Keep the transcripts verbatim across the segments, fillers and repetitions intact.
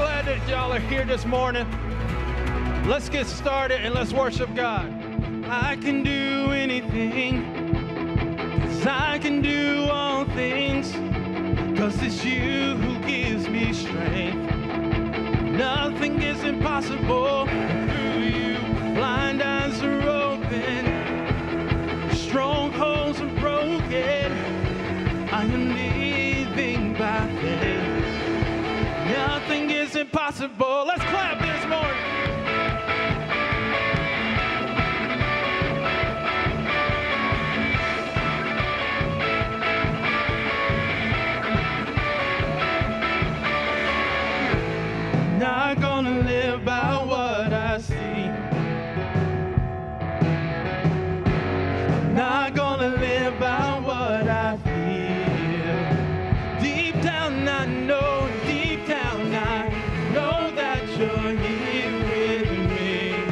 glad that y'all are here this morning. Let's get started and let's worship God. I can do anything, 'cause I can do all things, 'cause it's you who gives me strength. Nothing is impossible through you. Blind eyes are open, strongholds are broken. I am living by faith. Nothing is impossible. Let's clap this morning. Not gonna live by what I see. Not gonna live by what I feel. Deep down I know, deep down I know that you're here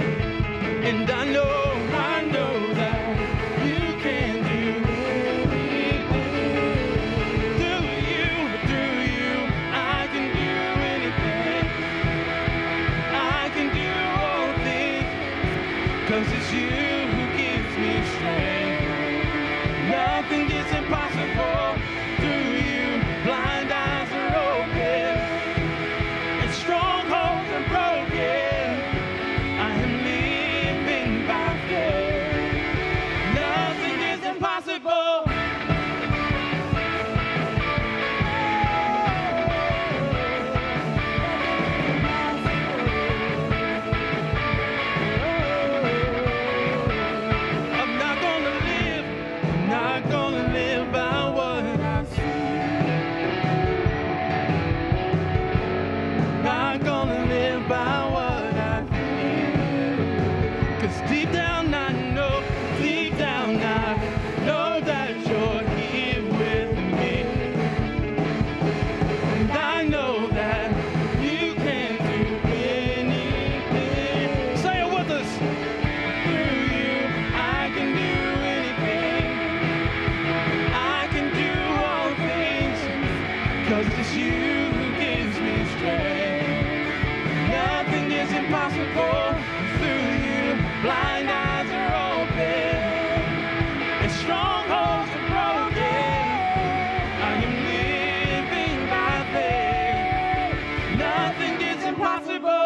with me. And I know, I know that you can do anything. Do you, do you, I can do anything. Cause it's you who gives me strength. Nothing is impossible through you. Blind eyes are open, and strongholds are broken. I am living by faith. Nothing is impossible.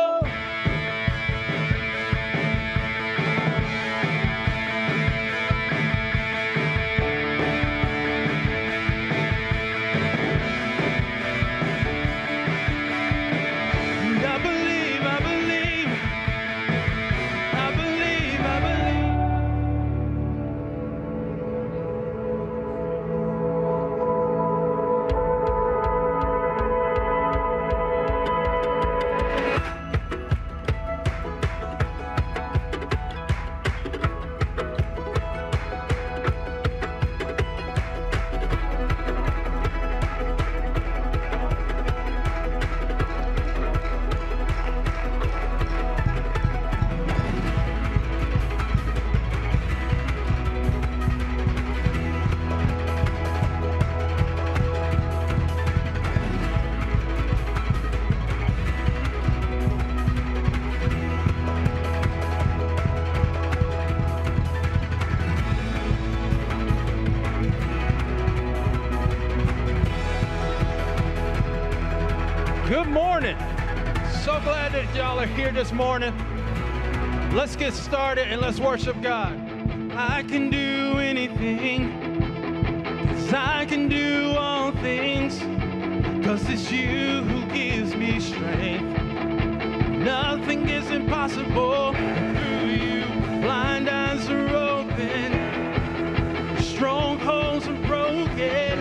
Y'all are here this morning. Let's get started and let's worship God. I can do anything, 'cause I can do all things, 'cause it's you who gives me strength. Nothing is impossible through you. Blind eyes are open, strongholds are broken.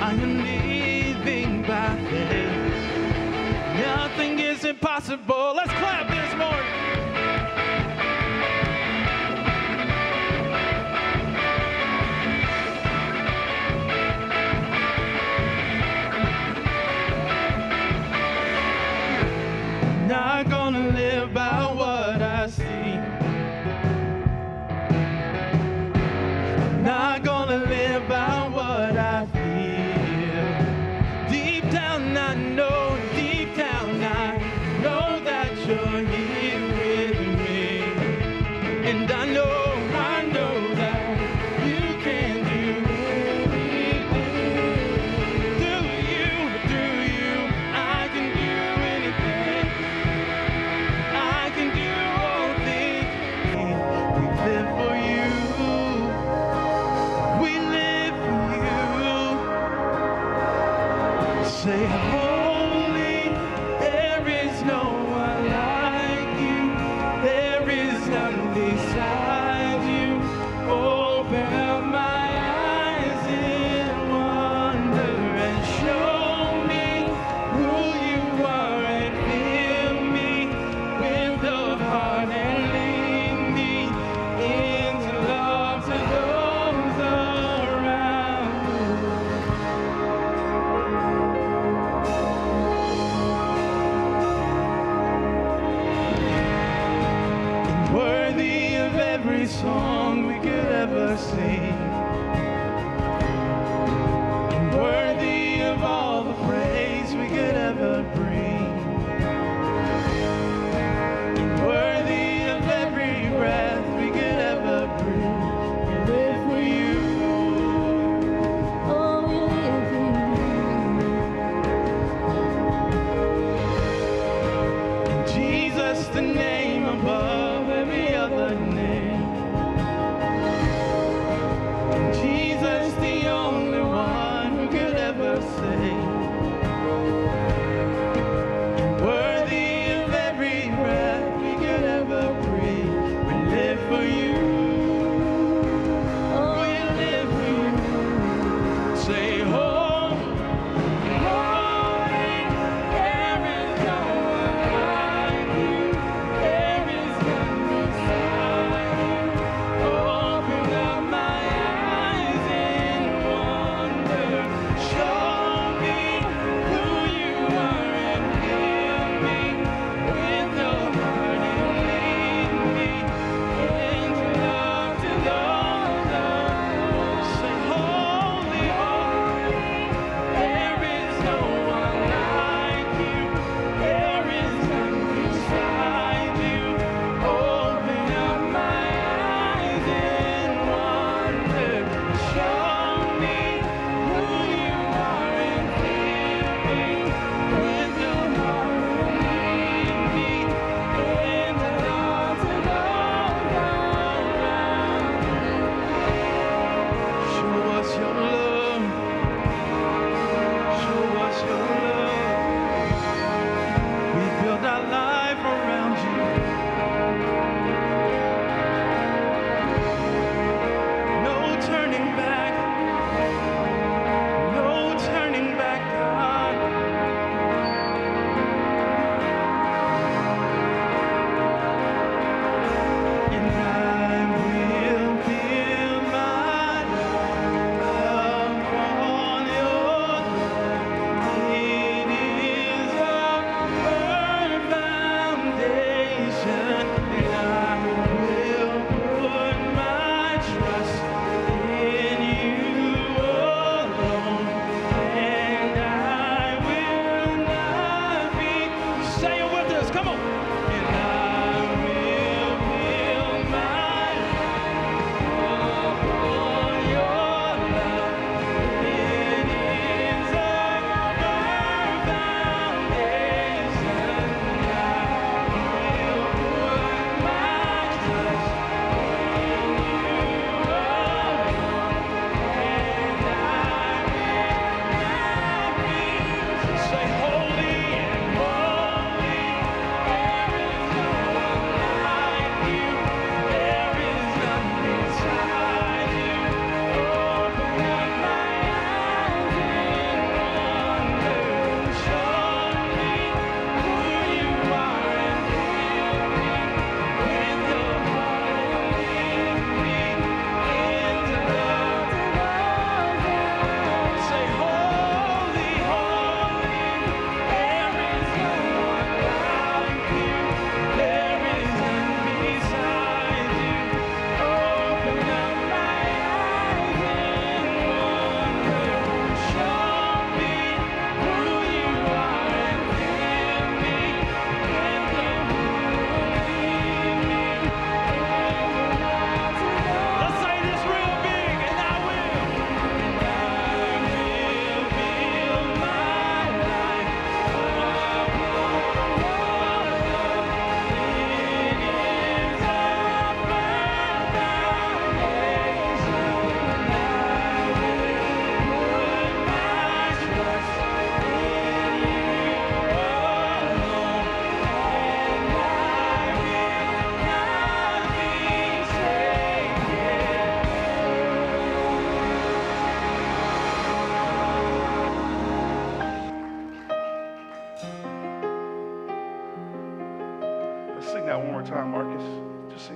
I am living by faith. Nothing is impossible. Let's clap this morning. Not gonna live by what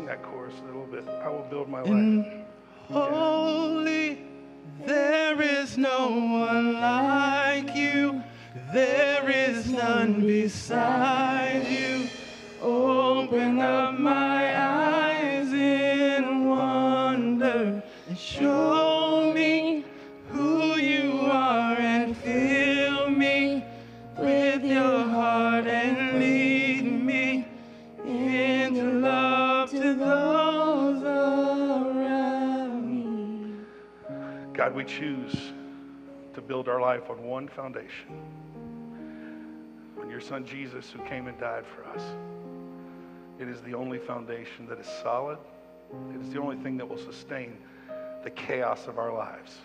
that chorus a little bit. I will build my life. And holy, there is no one like you. There is none beside you. Open up my eyes in wonder and show me who you are and fill me with your heart and lead me into love to those around me. God, we choose to build our life on one foundation. On your son Jesus who came and died for us. It is the only foundation that is solid. It is the only thing that will sustain the chaos of our lives.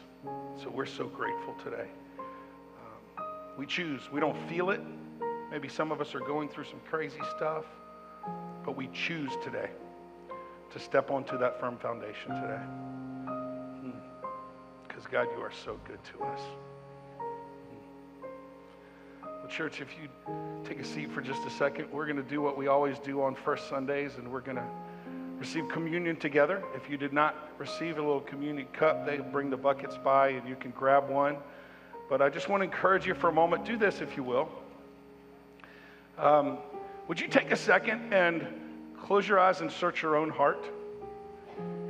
So we're so grateful today. Um, we choose. We don't feel it. Maybe some of us are going through some crazy stuff, but we choose today to step onto that firm foundation today. Because, God, you are so good to us. Well, church, if you take a seat for just a second, we're going to do what we always do on first Sundays, and we're going to receive communion together. If you did not receive a little communion cup, they bring the buckets by, and you can grab one. But I just want to encourage you for a moment. Do this, if you will. Um, would you take a second and close your eyes and search your own heart?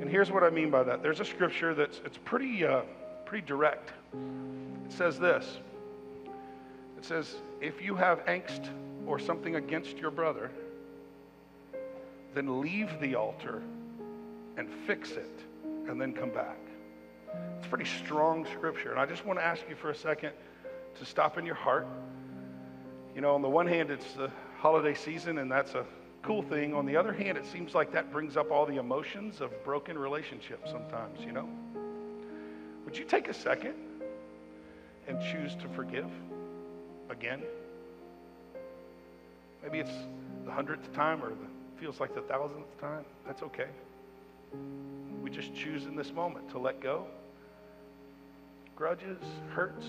And here's what I mean by that. There's a scripture that's it's pretty, uh, pretty direct. It says this. It says, if you have angst or something against your brother, then leave the altar and fix it and then come back. It's pretty strong scripture. And I just want to ask you for a second to stop in your heart. You know, on the one hand, it's the holiday season, and that's a cool thing. On the other hand, it seems like that brings up all the emotions of broken relationships sometimes, you know. Would you take a second and choose to forgive? Again, maybe it's the hundredth time or the, feels like the thousandth time. That's okay. We just choose in this moment to let go. Grudges, hurts,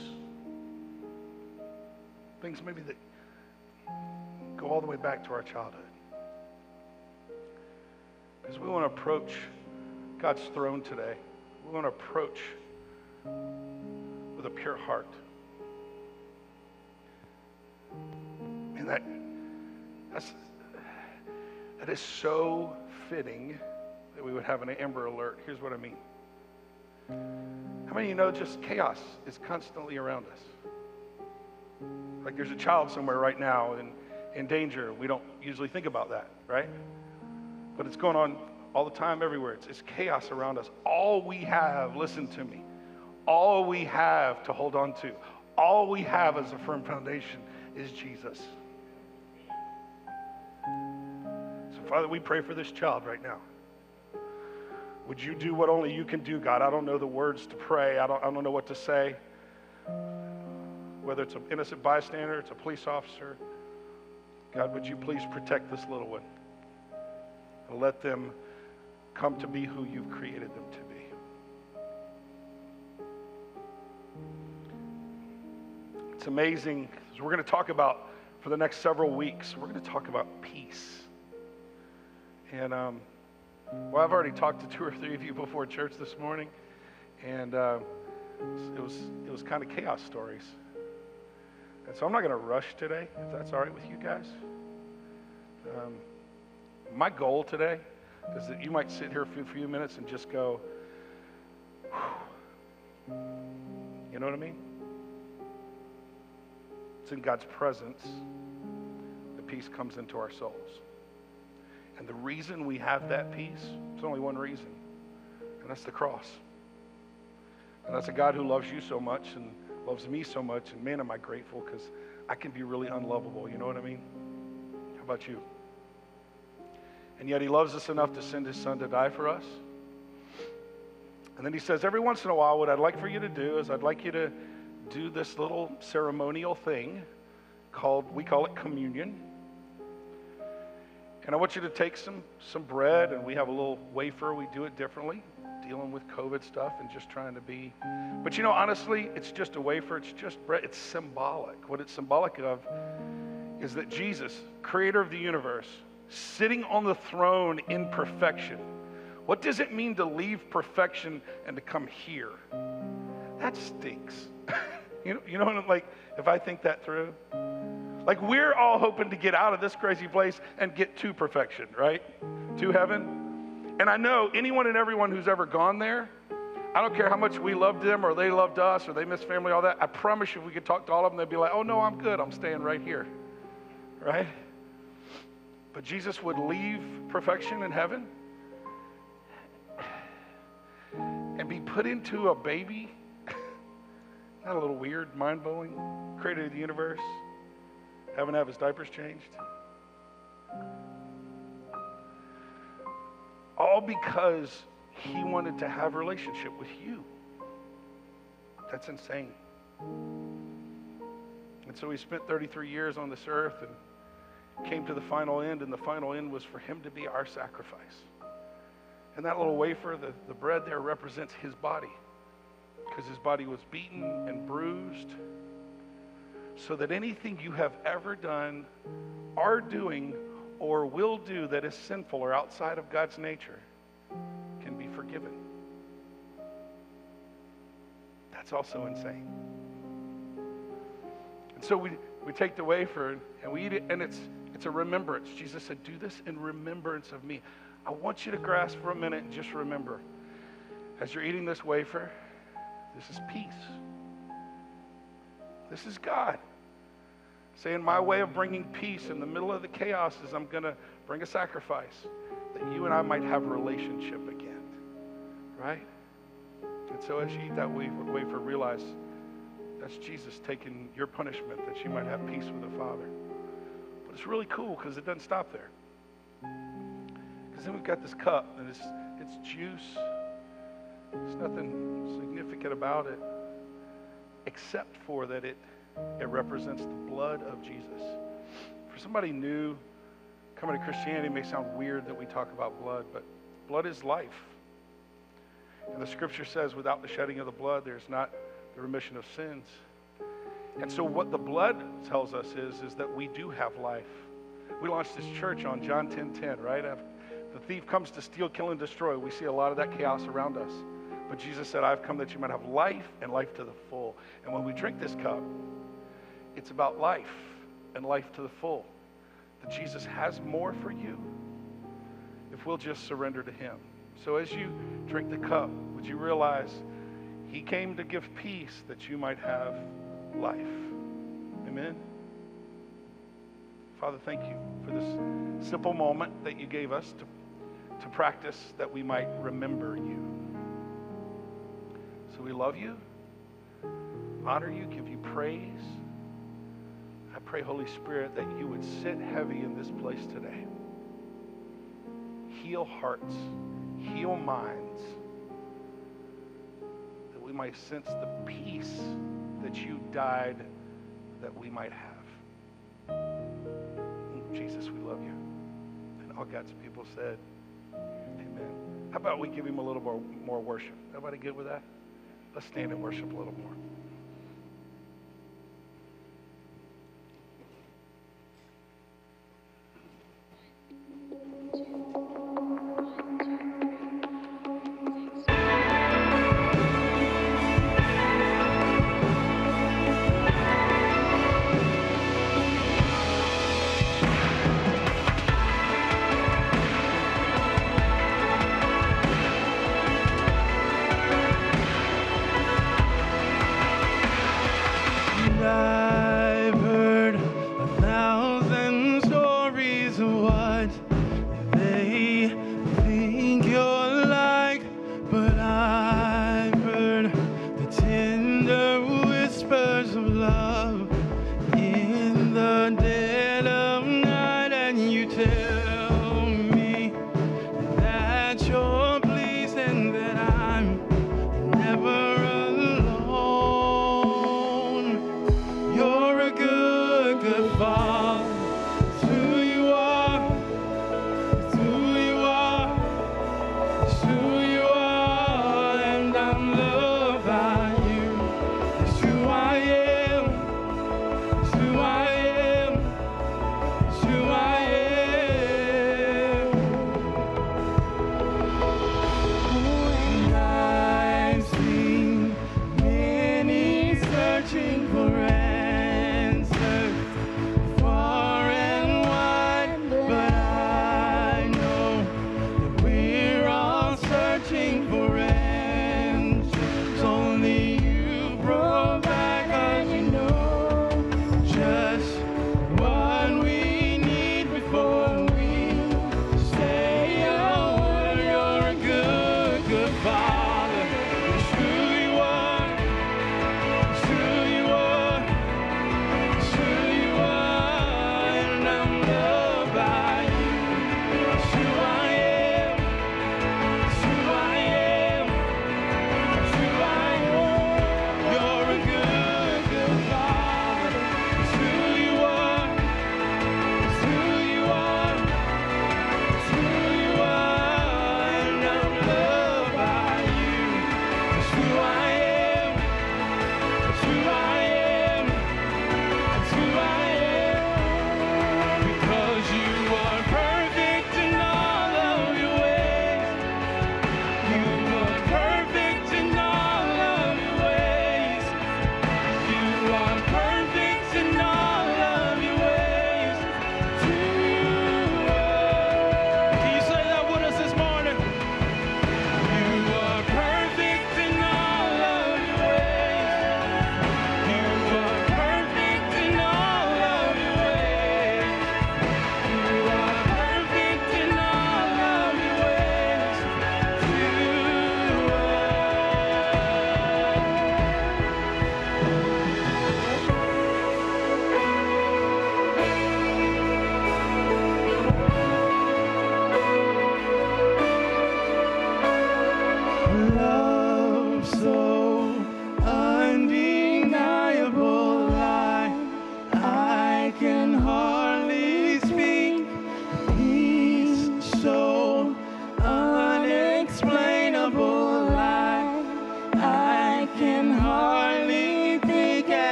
things maybe that go all the way back to our childhood. Because we want to approach God's throne today. We want to approach with a pure heart. And that, that's, that is so fitting that we would have an Amber Alert. Here's what I mean. How many of you know just chaos is constantly around us? Like there's a child somewhere right now in, in danger. We don't usually think about that, right? But it's going on all the time everywhere. It's, it's chaos around us. All we have, listen to me, all we have to hold on to, all we have as a firm foundation is Jesus. Father, we pray for this child right now. Would you do what only you can do, God? I don't know the words to pray. I don't, I don't know what to say. Whether it's an innocent bystander, it's a police officer. God, would you please protect this little one and let them come to be who you've created them to be. It's amazing. We're going to talk about, for the next several weeks, we're going to talk about peace. And, um, well, I've already talked to two or three of you before church this morning, and uh, it was it was kind of chaos stories. And so I'm not going to rush today, if that's all right with you guys. Um, my goal today is that you might sit here for a few minutes and just go, whew. You know what I mean? It's in God's presence that peace comes into our souls. And the reason we have that peace, there's only one reason, and that's the cross. And that's a God who loves you so much and loves me so much, and man, am I grateful because I can be really unlovable, you know what I mean? How about you? And yet he loves us enough to send his son to die for us. And then he says, every once in a while, what I'd like for you to do is I'd like you to do this little ceremonial thing called, we call it communion. And I want you to take some, some bread, and we have a little wafer. We do it differently, dealing with COVID stuff and just trying to be. But, you know, honestly, it's just a wafer. It's just bread. It's symbolic. What it's symbolic of is that Jesus, creator of the universe, sitting on the throne in perfection. What does it mean to leave perfection and to come here? That stinks. you know, you know what I'm like, if I think that through? Like, we're all hoping to get out of this crazy place and get to perfection, right? To heaven. And I know anyone and everyone who's ever gone there, I don't care how much we loved them or they loved us or they missed family, all that. I promise you, if we could talk to all of them, they'd be like, oh, no, I'm good. I'm staying right here, right? But Jesus would leave perfection in heaven and be put into a baby. Not a little weird, mind-blowing, created the universe. Haven't had his diapers changed. All because he wanted to have a relationship with you. That's insane. And so he spent thirty-three years on this earth and came to the final end, and the final end was for him to be our sacrifice. And that little wafer, the, the bread there, represents his body, because his body was beaten and bruised, so that anything you have ever done, are doing, or will do that is sinful or outside of God's nature can be forgiven. That's also insane. And so we, we take the wafer and we eat it, and it's, it's a remembrance. Jesus said, do this in remembrance of me. I want you to grasp for a minute and just remember, as you're eating this wafer, this is peace. This is God saying, my way of bringing peace in the middle of the chaos is I'm going to bring a sacrifice that you and I might have a relationship again, right? And so as you eat that wafer, realize that's Jesus taking your punishment that you might have peace with the Father. But it's really cool because it doesn't stop there. Because then we've got this cup, and it's, it's juice. There's nothing significant about it, except for that it it represents the blood of Jesus. For somebody new coming to Christianity, it may sound weird that we talk about blood, but blood is life. And the scripture says, without the shedding of the blood, there's not the remission of sins. And so what the blood tells us is, is that we do have life. We launched this church on John ten ten, right? After the thief comes to steal, kill, and destroy. We see a lot of that chaos around us. But Jesus said, I've come that you might have life and life to the full. And when we drink this cup, it's about life and life to the full. That Jesus has more for you if we'll just surrender to him. So as you drink the cup, would you realize he came to give peace that you might have life? Amen? Father, thank you for this simple moment that you gave us to, to practice that we might remember you. So we love you, honor you, give you praise. I pray, Holy Spirit, that you would sit heavy in this place today. Heal hearts, heal minds, that we might sense the peace that you died that we might have. Jesus, we love you. And all God's people said, amen. How about we give him a little more, more worship? Everybody good with that? Let's stand and worship a little more.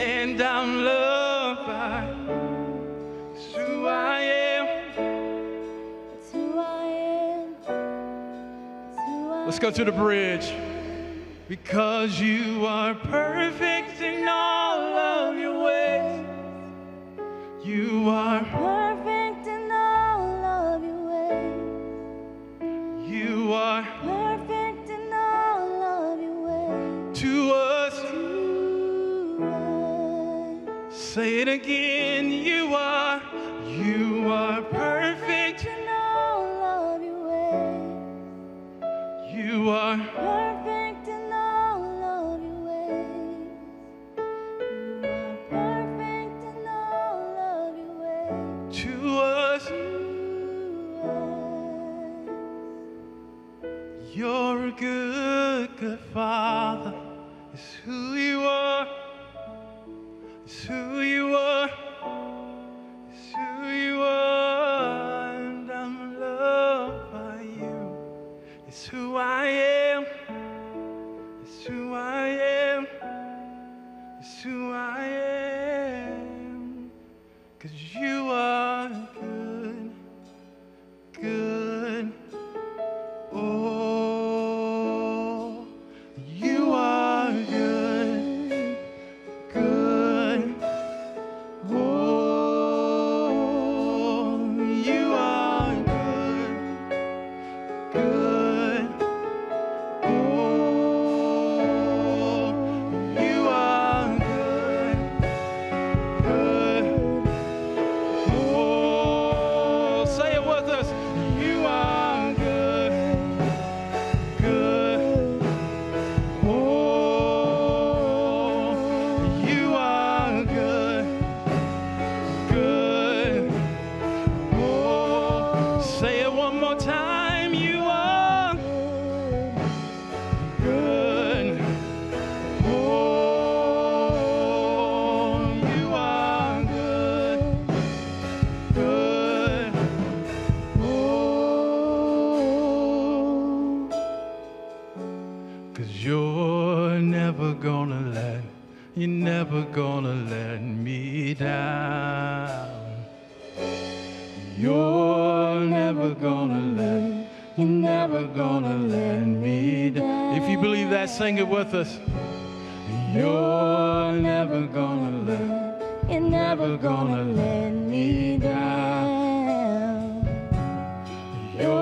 and I'm loved by. It's who I am. It's who I am. It's who I am. Let's go to the bridge. Because you are perfect in all of your ways. You are perfect in all of your ways. You are perfect in all of your ways. To us. To us. Say it again. You are. You are perfect in all of your ways. You are perfect. You're a good, good Father. It's who you are. It's who you are. It's who you are. And I'm loved by you. It's who I am. It's who I am. It's who I am. 'Cause you are good, good. Oh. Sing it with us. You're never gonna let, you're never gonna let me down.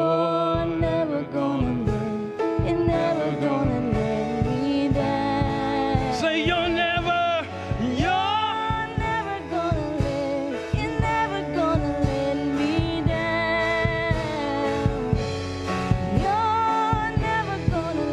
You're never gonna let, you're never gonna let me down. Say you're never, you're never gonna let, you're never gonna let me down. You're never gonna let.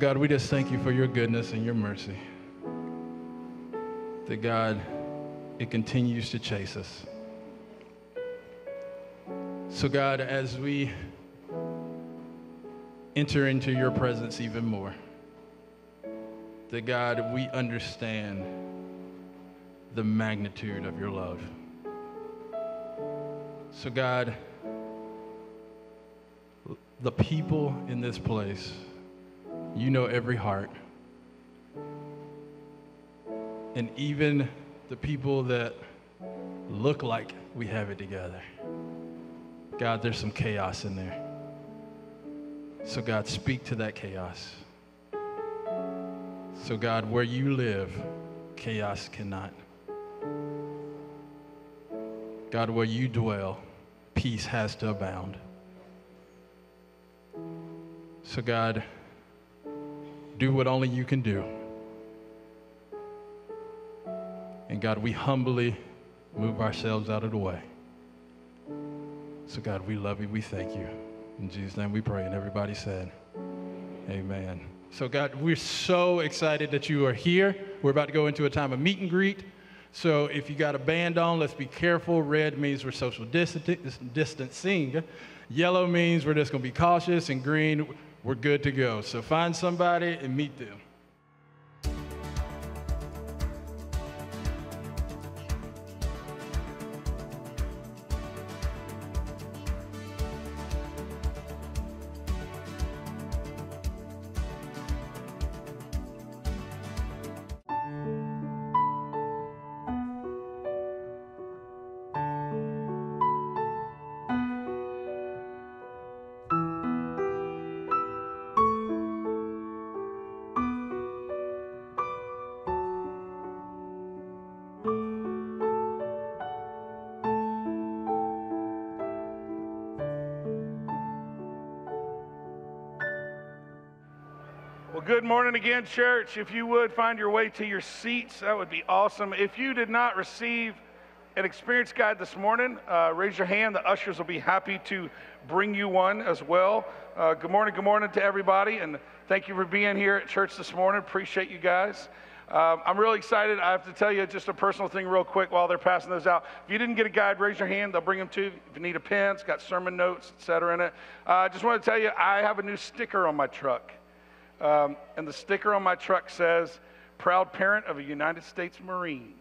God, we just thank you for your goodness and your mercy. That God, it continues to chase us. So God, as we enter into your presence even more, that God, we understand the magnitude of your love. So God, the people in this place, you know every heart. And even the people that look like we have it together. God, there's some chaos in there. So God, speak to that chaos. So God, where you live, chaos cannot. God, where you dwell, peace has to abound. So God, do what only you can do. And God, we humbly move ourselves out of the way. So God, we love you. We thank you. In Jesus' name we pray. And everybody said, amen. So God, we're so excited that you are here. We're about to go into a time of meet and greet. So if you got a band on, let's be careful. Red means we're social distancing. Yellow means we're just going to be cautious. And green, we're good to go. So find somebody and meet them. Good morning again, church. If you would find your way to your seats, that would be awesome. If you did not receive an experience guide this morning, uh, raise your hand. The ushers will be happy to bring you one as well. Uh, good morning, good morning to everybody, and thank you for being here at church this morning. Appreciate you guys. Um, I'm really excited. I have to tell you just a personal thing real quick while they're passing those out. If you didn't get a guide, raise your hand. They'll bring them to you. If you need a pen, it's got sermon notes, et cetera, in it. I uh, just want to tell you, I have a new sticker on my truck. Um, and the sticker on my truck says, proud parent of a United States Marine.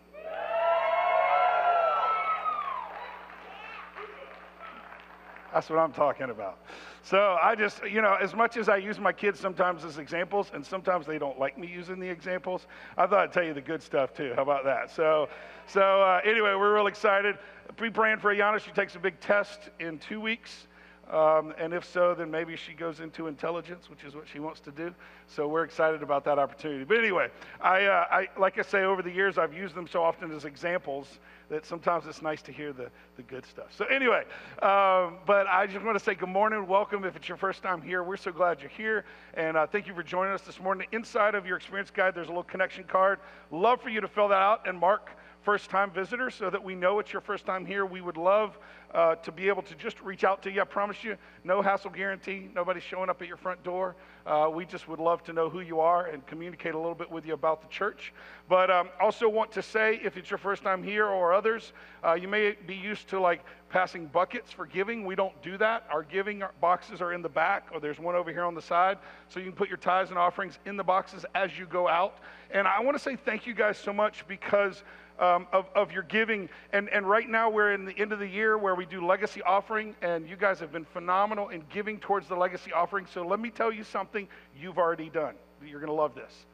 That's what I'm talking about. So I just, you know, as much as I use my kids sometimes as examples, and sometimes they don't like me using the examples, I thought I'd tell you the good stuff too. How about that? So, so uh, anyway, we're real excited. Be praying for Ayana. She takes a big test in two weeks. Um, and if so, then maybe she goes into intelligence, which is what she wants to do. So we're excited about that opportunity. But anyway, I, uh, I like I say, over the years, I've used them so often as examples that sometimes it's nice to hear the, the good stuff. So anyway, um, but I just want to say good morning, welcome. If it's your first time here, we're so glad you're here. And uh, thank you for joining us this morning. Inside of your experience guide, there's a little connection card. Love for you to fill that out and mark first-time visitors, so that we know it's your first time here. We would love uh, to be able to just reach out to you. I promise you, no hassle guarantee. Nobody's showing up at your front door. Uh, we just would love to know who you are and communicate a little bit with you about the church. But um, also want to say, if it's your first time here or others, uh, you may be used to like passing buckets for giving. We don't do that. Our giving boxes are in the back, or there's one over here on the side. So you can put your tithes and offerings in the boxes as you go out. And I want to say thank you guys so much because Um, of, of your giving. And, and right now we're in the end of the year where we do legacy offering, and you guys have been phenomenal in giving towards the legacy offering. So let me tell you something you've already done. You're going to love this.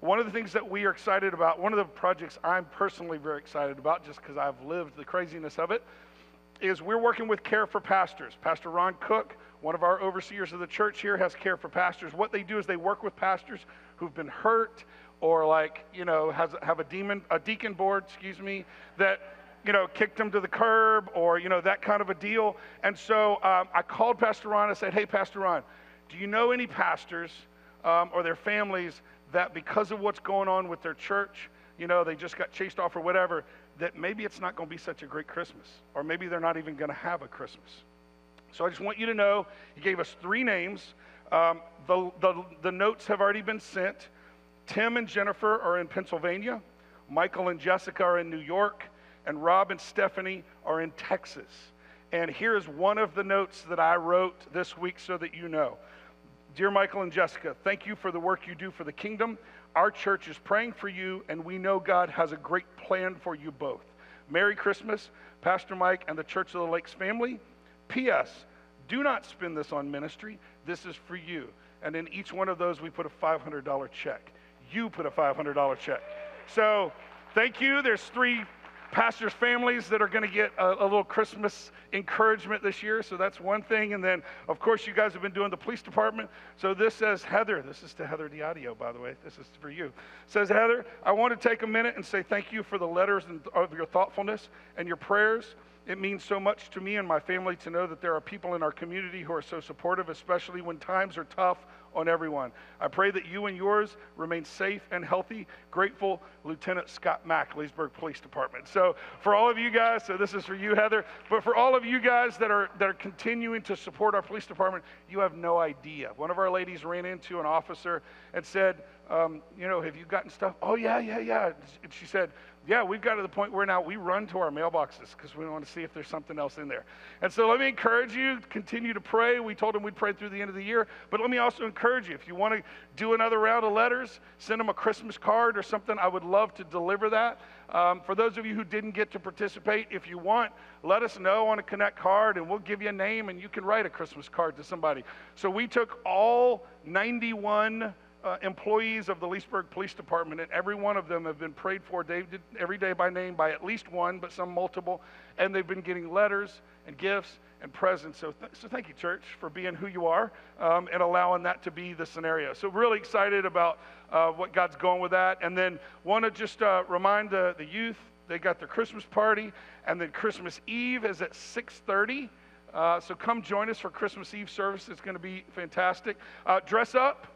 One of the things that we are excited about, one of the projects I'm personally very excited about just because I've lived the craziness of it, is we're working with Care for Pastors. Pastor Ron Cook, one of our overseers of the church here, has Care for Pastors. What they do is they work with pastors who've been hurt, or like, you know, has, have a demon, a deacon board, excuse me, that, you know, kicked them to the curb, or, you know, that kind of a deal. And so um, I called Pastor Ron. I said, hey, Pastor Ron, do you know any pastors um, or their families that because of what's going on with their church, you know, they just got chased off or whatever, that maybe it's not going to be such a great Christmas, or maybe they're not even going to have a Christmas. So I just want you to know, he gave us three names. Um, the, the, the notes have already been sent. Tim and Jennifer are in Pennsylvania, Michael and Jessica are in New York, and Rob and Stephanie are in Texas. And here is one of the notes that I wrote this week so that you know. Dear Michael and Jessica, thank you for the work you do for the kingdom. Our church is praying for you, and we know God has a great plan for you both. Merry Christmas, Pastor Mike and the Church of the Lakes family. P S Do not spend this on ministry. This is for you. And in each one of those, we put a five hundred dollar check. You put a five hundred dollar check. So thank you. There's three pastors' families that are going to get a, a little Christmas encouragement this year. So that's one thing. And then, of course, you guys have been doing the police department. So this says, Heather, this is to Heather Diadio, by the way. This is for you. It says, Heather, I want to take a minute and say thank you for the letters and of your thoughtfulness and your prayers. It means so much to me and my family to know that there are people in our community who are so supportive, especially when times are tough on everyone. I pray that you and yours remain safe and healthy. Grateful, Lieutenant Scott Mack, Leesburg Police Department. So for all of you guys, so this is for you, Heather, but for all of you guys that are that are continuing to support our police department, you have no idea. One of our ladies ran into an officer and said, um, you know, have you gotten stuff? Oh, yeah, yeah, yeah. And she said, yeah, we've got to the point where now we run to our mailboxes because we want to see if there's something else in there. And so let me encourage you, continue to pray. We told them we'd pray through the end of the year, but let me also encourage you, if you want to do another round of letters, send them a Christmas card or something. I would love to deliver that. Um, for those of you who didn't get to participate, if you want, let us know on a Connect card and we'll give you a name and you can write a Christmas card to somebody. So we took all ninety-one Uh, employees of the Leesburg Police Department, and every one of them have been prayed for day, every day by name by at least one, but some multiple, and they've been getting letters and gifts and presents. So, th so thank you, church, for being who you are um, and allowing that to be the scenario. So really excited about uh, what God's going with that. And then want to just uh, remind the, the youth, they got their Christmas party, and then Christmas Eve is at six thirty. Uh, so come join us for Christmas Eve service. It's going to be fantastic. Uh, dress up.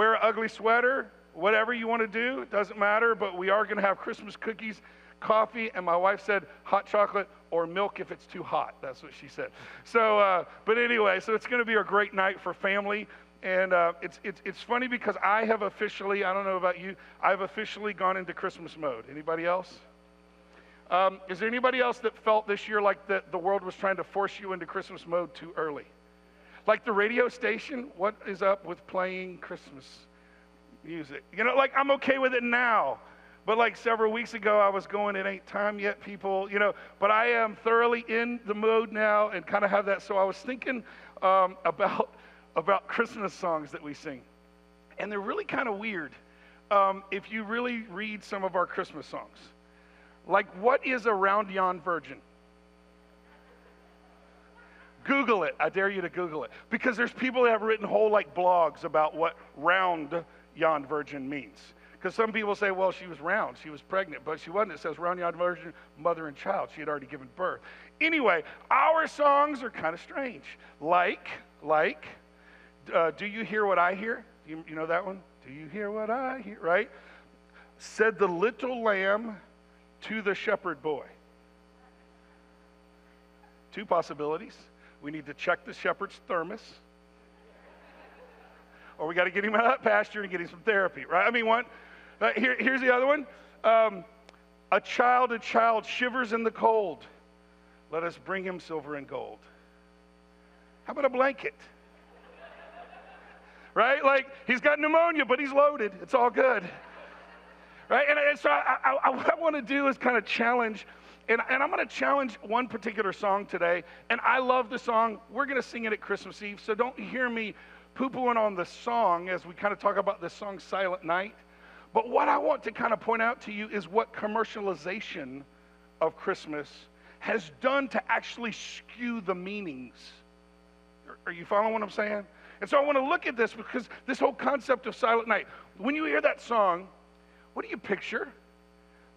Wear an ugly sweater, whatever you want to do, it doesn't matter, but we are going to have Christmas cookies, coffee, and my wife said hot chocolate or milk if it's too hot. That's what she said. So, uh, but anyway, so it's going to be a great night for family. And uh, it's, it's, it's funny because I have officially, I don't know about you, I've officially gone into Christmas mode. Anybody else? Um, is there anybody else that felt this year like that the world was trying to force you into Christmas mode too early? Like the radio station, what is up with playing Christmas music? You know, like I'm okay with it now, but like several weeks ago I was going, it ain't time yet, people, you know, but I am thoroughly in the mode now and kind of have that. So I was thinking um, about, about Christmas songs that we sing, and they're really kind of weird um, if you really read some of our Christmas songs. Like, what is a round yon virgin? Google it. I dare you to Google it. Because there's people that have written whole like blogs about what round yon virgin means. Because some people say, well, she was round. She was pregnant, but she wasn't. It says round yon virgin, mother and child. She had already given birth. Anyway, our songs are kind of strange. Like, like, uh, do you hear what I hear? You, you know that one? Do you hear what I hear? Right? Said the little lamb to the shepherd boy. Two possibilities. We need to check the shepherd's thermos, or we got to get him out of pasture and get him some therapy, right? I mean, one. Uh, here, here's the other one. Um, a child, a child shivers in the cold. Let us bring him silver and gold. How about a blanket? Right? Like, he's got pneumonia, but he's loaded. It's all good. Right? And, and so I, I, I, what I want to do is kind of challenge. And, and I'm going to challenge one particular song today, and I love the song. We're going to sing it at Christmas Eve, so don't hear me poo-pooing on the song as we kind of talk about this song, Silent Night. But what I want to kind of point out to you is what commercialization of Christmas has done to actually skew the meanings. Are, are you following what I'm saying? And so I want to look at this because this whole concept of Silent Night, when you hear that song, what do you picture?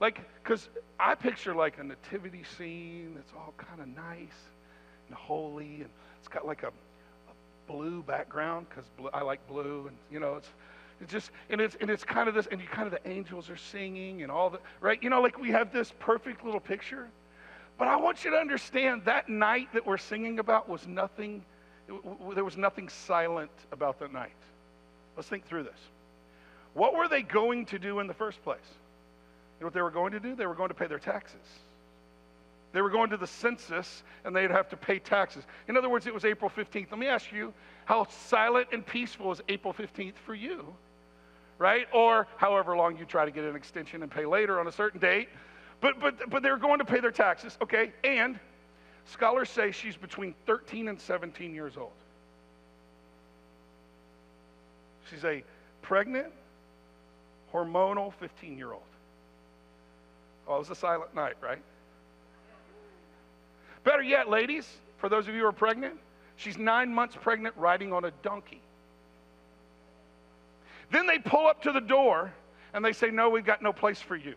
Like, because I picture like a nativity scene that's all kind of nice and holy, and it's got like a, a blue background because bl I like blue, and you know, it's, it's just, and it's, and it's kind of this, and you kind of the angels are singing and all the, right? You know, like we have this perfect little picture, but I want you to understand that night that we're singing about was nothing, it, w there was nothing silent about that night. Let's think through this. What were they going to do in the first place? You know what they were going to do? They were going to pay their taxes. They were going to the census, and they'd have to pay taxes. In other words, it was April fifteenth. Let me ask you, how silent and peaceful is April fifteenth for you, right? Or however long you try to get an extension and pay later on a certain date. But, but, but they were going to pay their taxes, okay? And scholars say she's between thirteen and seventeen years old. She's a pregnant, hormonal fifteen-year-old. Oh, it was a silent night, right? Better yet, ladies, for those of you who are pregnant, she's nine months pregnant riding on a donkey. Then they pull up to the door and they say, no, we've got no place for you.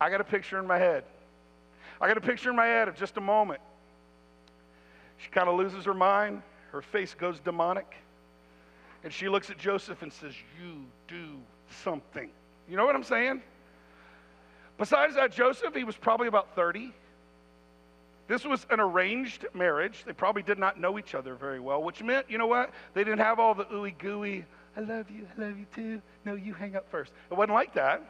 I got a picture in my head. I got a picture in my head of just a moment. She kind of loses her mind. Her face goes demonic. and she looks at Joseph and says, you do something. You know what I'm saying? Besides that, Joseph, he was probably about thirty. This was an arranged marriage. They probably did not know each other very well, which meant, you know what? They didn't have all the ooey-gooey, I love you, I love you too. No, you hang up first. It wasn't like that.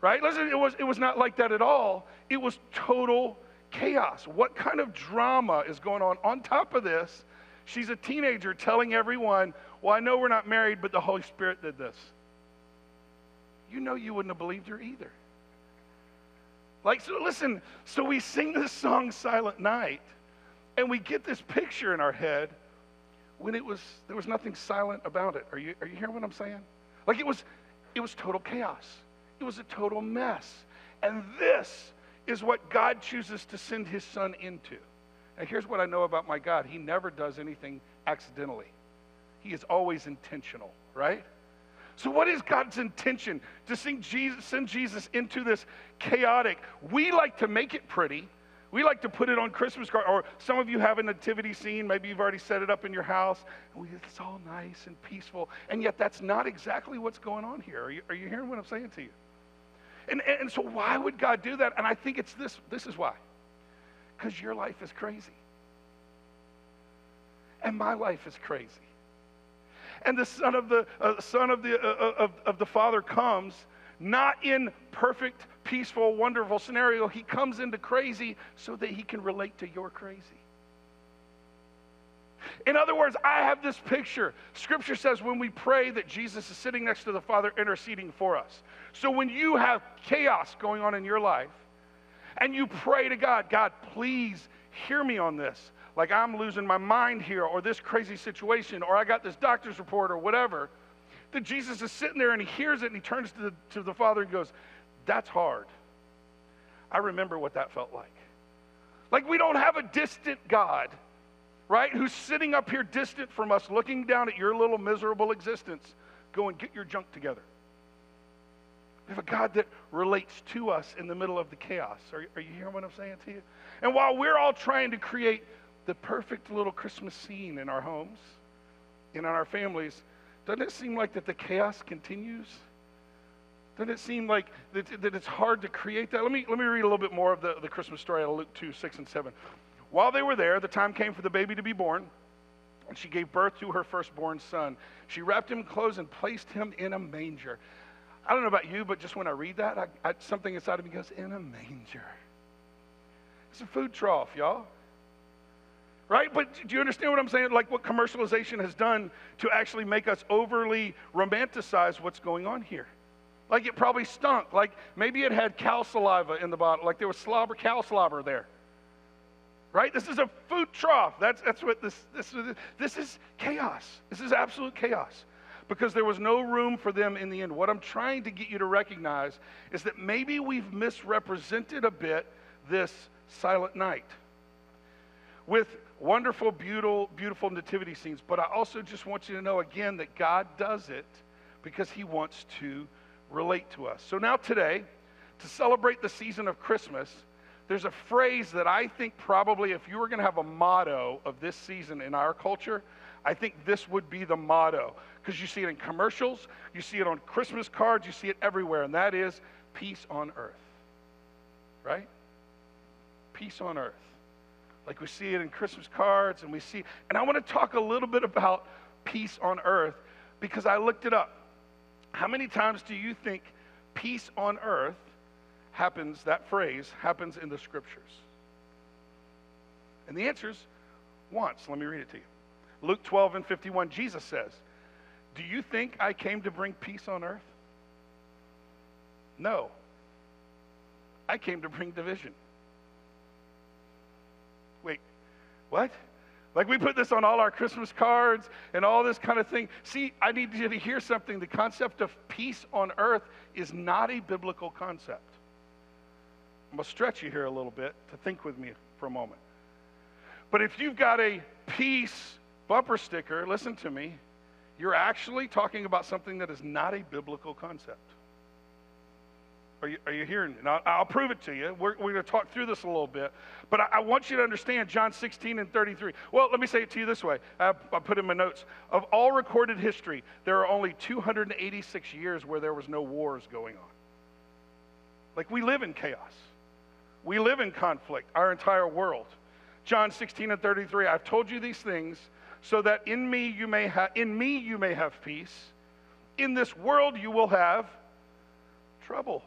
Right? Listen, it was, it was not like that at all. It was total chaos. What kind of drama is going on? On top of this, she's a teenager telling everyone, well, I know we're not married, but the Holy Spirit did this. You know you wouldn't have believed her either. Like, so listen, so we sing this song, Silent Night, and we get this picture in our head when it was, there was nothing silent about it. Are you, are you hearing what I'm saying? Like it was, it was total chaos. It was a total mess. And this is what God chooses to send his son into. Now here's what I know about my God. He never does anything accidentally. He is always intentional, right? So what is God's intention? To send Jesus, send Jesus into this chaotic. We like to make it pretty. We like to put it on Christmas card. Or some of you have a nativity scene. Maybe you've already set it up in your house. And we, it's all nice and peaceful. And yet that's not exactly what's going on here. Are you, are you hearing what I'm saying to you? And, and, and so why would God do that? And I think it's this. This is why. Because your life is crazy. And my life is crazy. And the son of the uh, son of the uh, of, of the father comes not in perfect, peaceful, wonderful scenario. He comes into crazy so that he can relate to your crazy. In other words, I have this picture. Scripture says when we pray that Jesus is sitting next to the Father interceding for us. So when you have chaos going on in your life and you pray to God, God, please hear me on this. Like, I'm losing my mind here, or this crazy situation, or I got this doctor's report, or whatever, that Jesus is sitting there and he hears it and he turns to the, to the Father and goes, that's hard. I remember what that felt like. Like, we don't have a distant God, right, who's sitting up here distant from us, looking down at your little miserable existence, going, get your junk together. We have a God that relates to us in the middle of the chaos. Are, are you hearing what I'm saying to you? And while we're all trying to create the perfect little Christmas scene in our homes and in our families, doesn't it seem like that the chaos continues? Doesn't it seem like that, that it's hard to create that? Let me, let me read a little bit more of the, the Christmas story out of Luke two, six, and seven. While they were there, the time came for the baby to be born, and she gave birth to her firstborn son. She wrapped him in clothes and placed him in a manger. I don't know about you, but just when I read that, I, I, something inside of me goes, in a manger. It's a food trough, y'all. Right? But do you understand what I'm saying? Like what commercialization has done to actually make us overly romanticize what's going on here. Like it probably stunk. Like maybe it had cow saliva in the bottle. Like there was slobber, cow slobber there. Right? This is a food trough. That's, that's what this, this, this is chaos. This is absolute chaos. Because there was no room for them in the end. What I'm trying to get you to recognize is that maybe we've misrepresented a bit this Silent Night. With wonderful, beautiful, beautiful nativity scenes. But I also just want you to know again that God does it because he wants to relate to us. So now today, to celebrate the season of Christmas, there's a phrase that I think probably if you were going to have a motto of this season in our culture, I think this would be the motto. Because you see it in commercials, you see it on Christmas cards, you see it everywhere. And that is peace on earth. Right? Peace on earth. Like we see it in Christmas cards and we see, and I want to talk a little bit about peace on earth because I looked it up. How many times do you think peace on earth happens, that phrase happens in the scriptures? And the answer is once. Let me read it to you. Luke twelve and fifty-one, Jesus says, do you think I came to bring peace on earth? No. I came to bring division. Wait, what? Like we put this on all our Christmas cards and all this kind of thing. See, I need you to hear something. The concept of peace on earth is not a biblical concept. I'm going to stretch you here a little bit to think with me for a moment. But if you've got a peace bumper sticker, listen to me, you're actually talking about something that is not a biblical concept. Are you, are you hearing me? And I'll, I'll prove it to you. We're, we're going to talk through this a little bit. But I, I want you to understand John sixteen and thirty-three. Well, let me say it to you this way. I, I put in my notes. Of all recorded history, there are only two hundred eighty-six years where there was no wars going on. Like, we live in chaos. We live in conflict, our entire world. John sixteen and thirty-three, I've told you these things so that in me you may have in me you may have peace. In this world you will have trouble.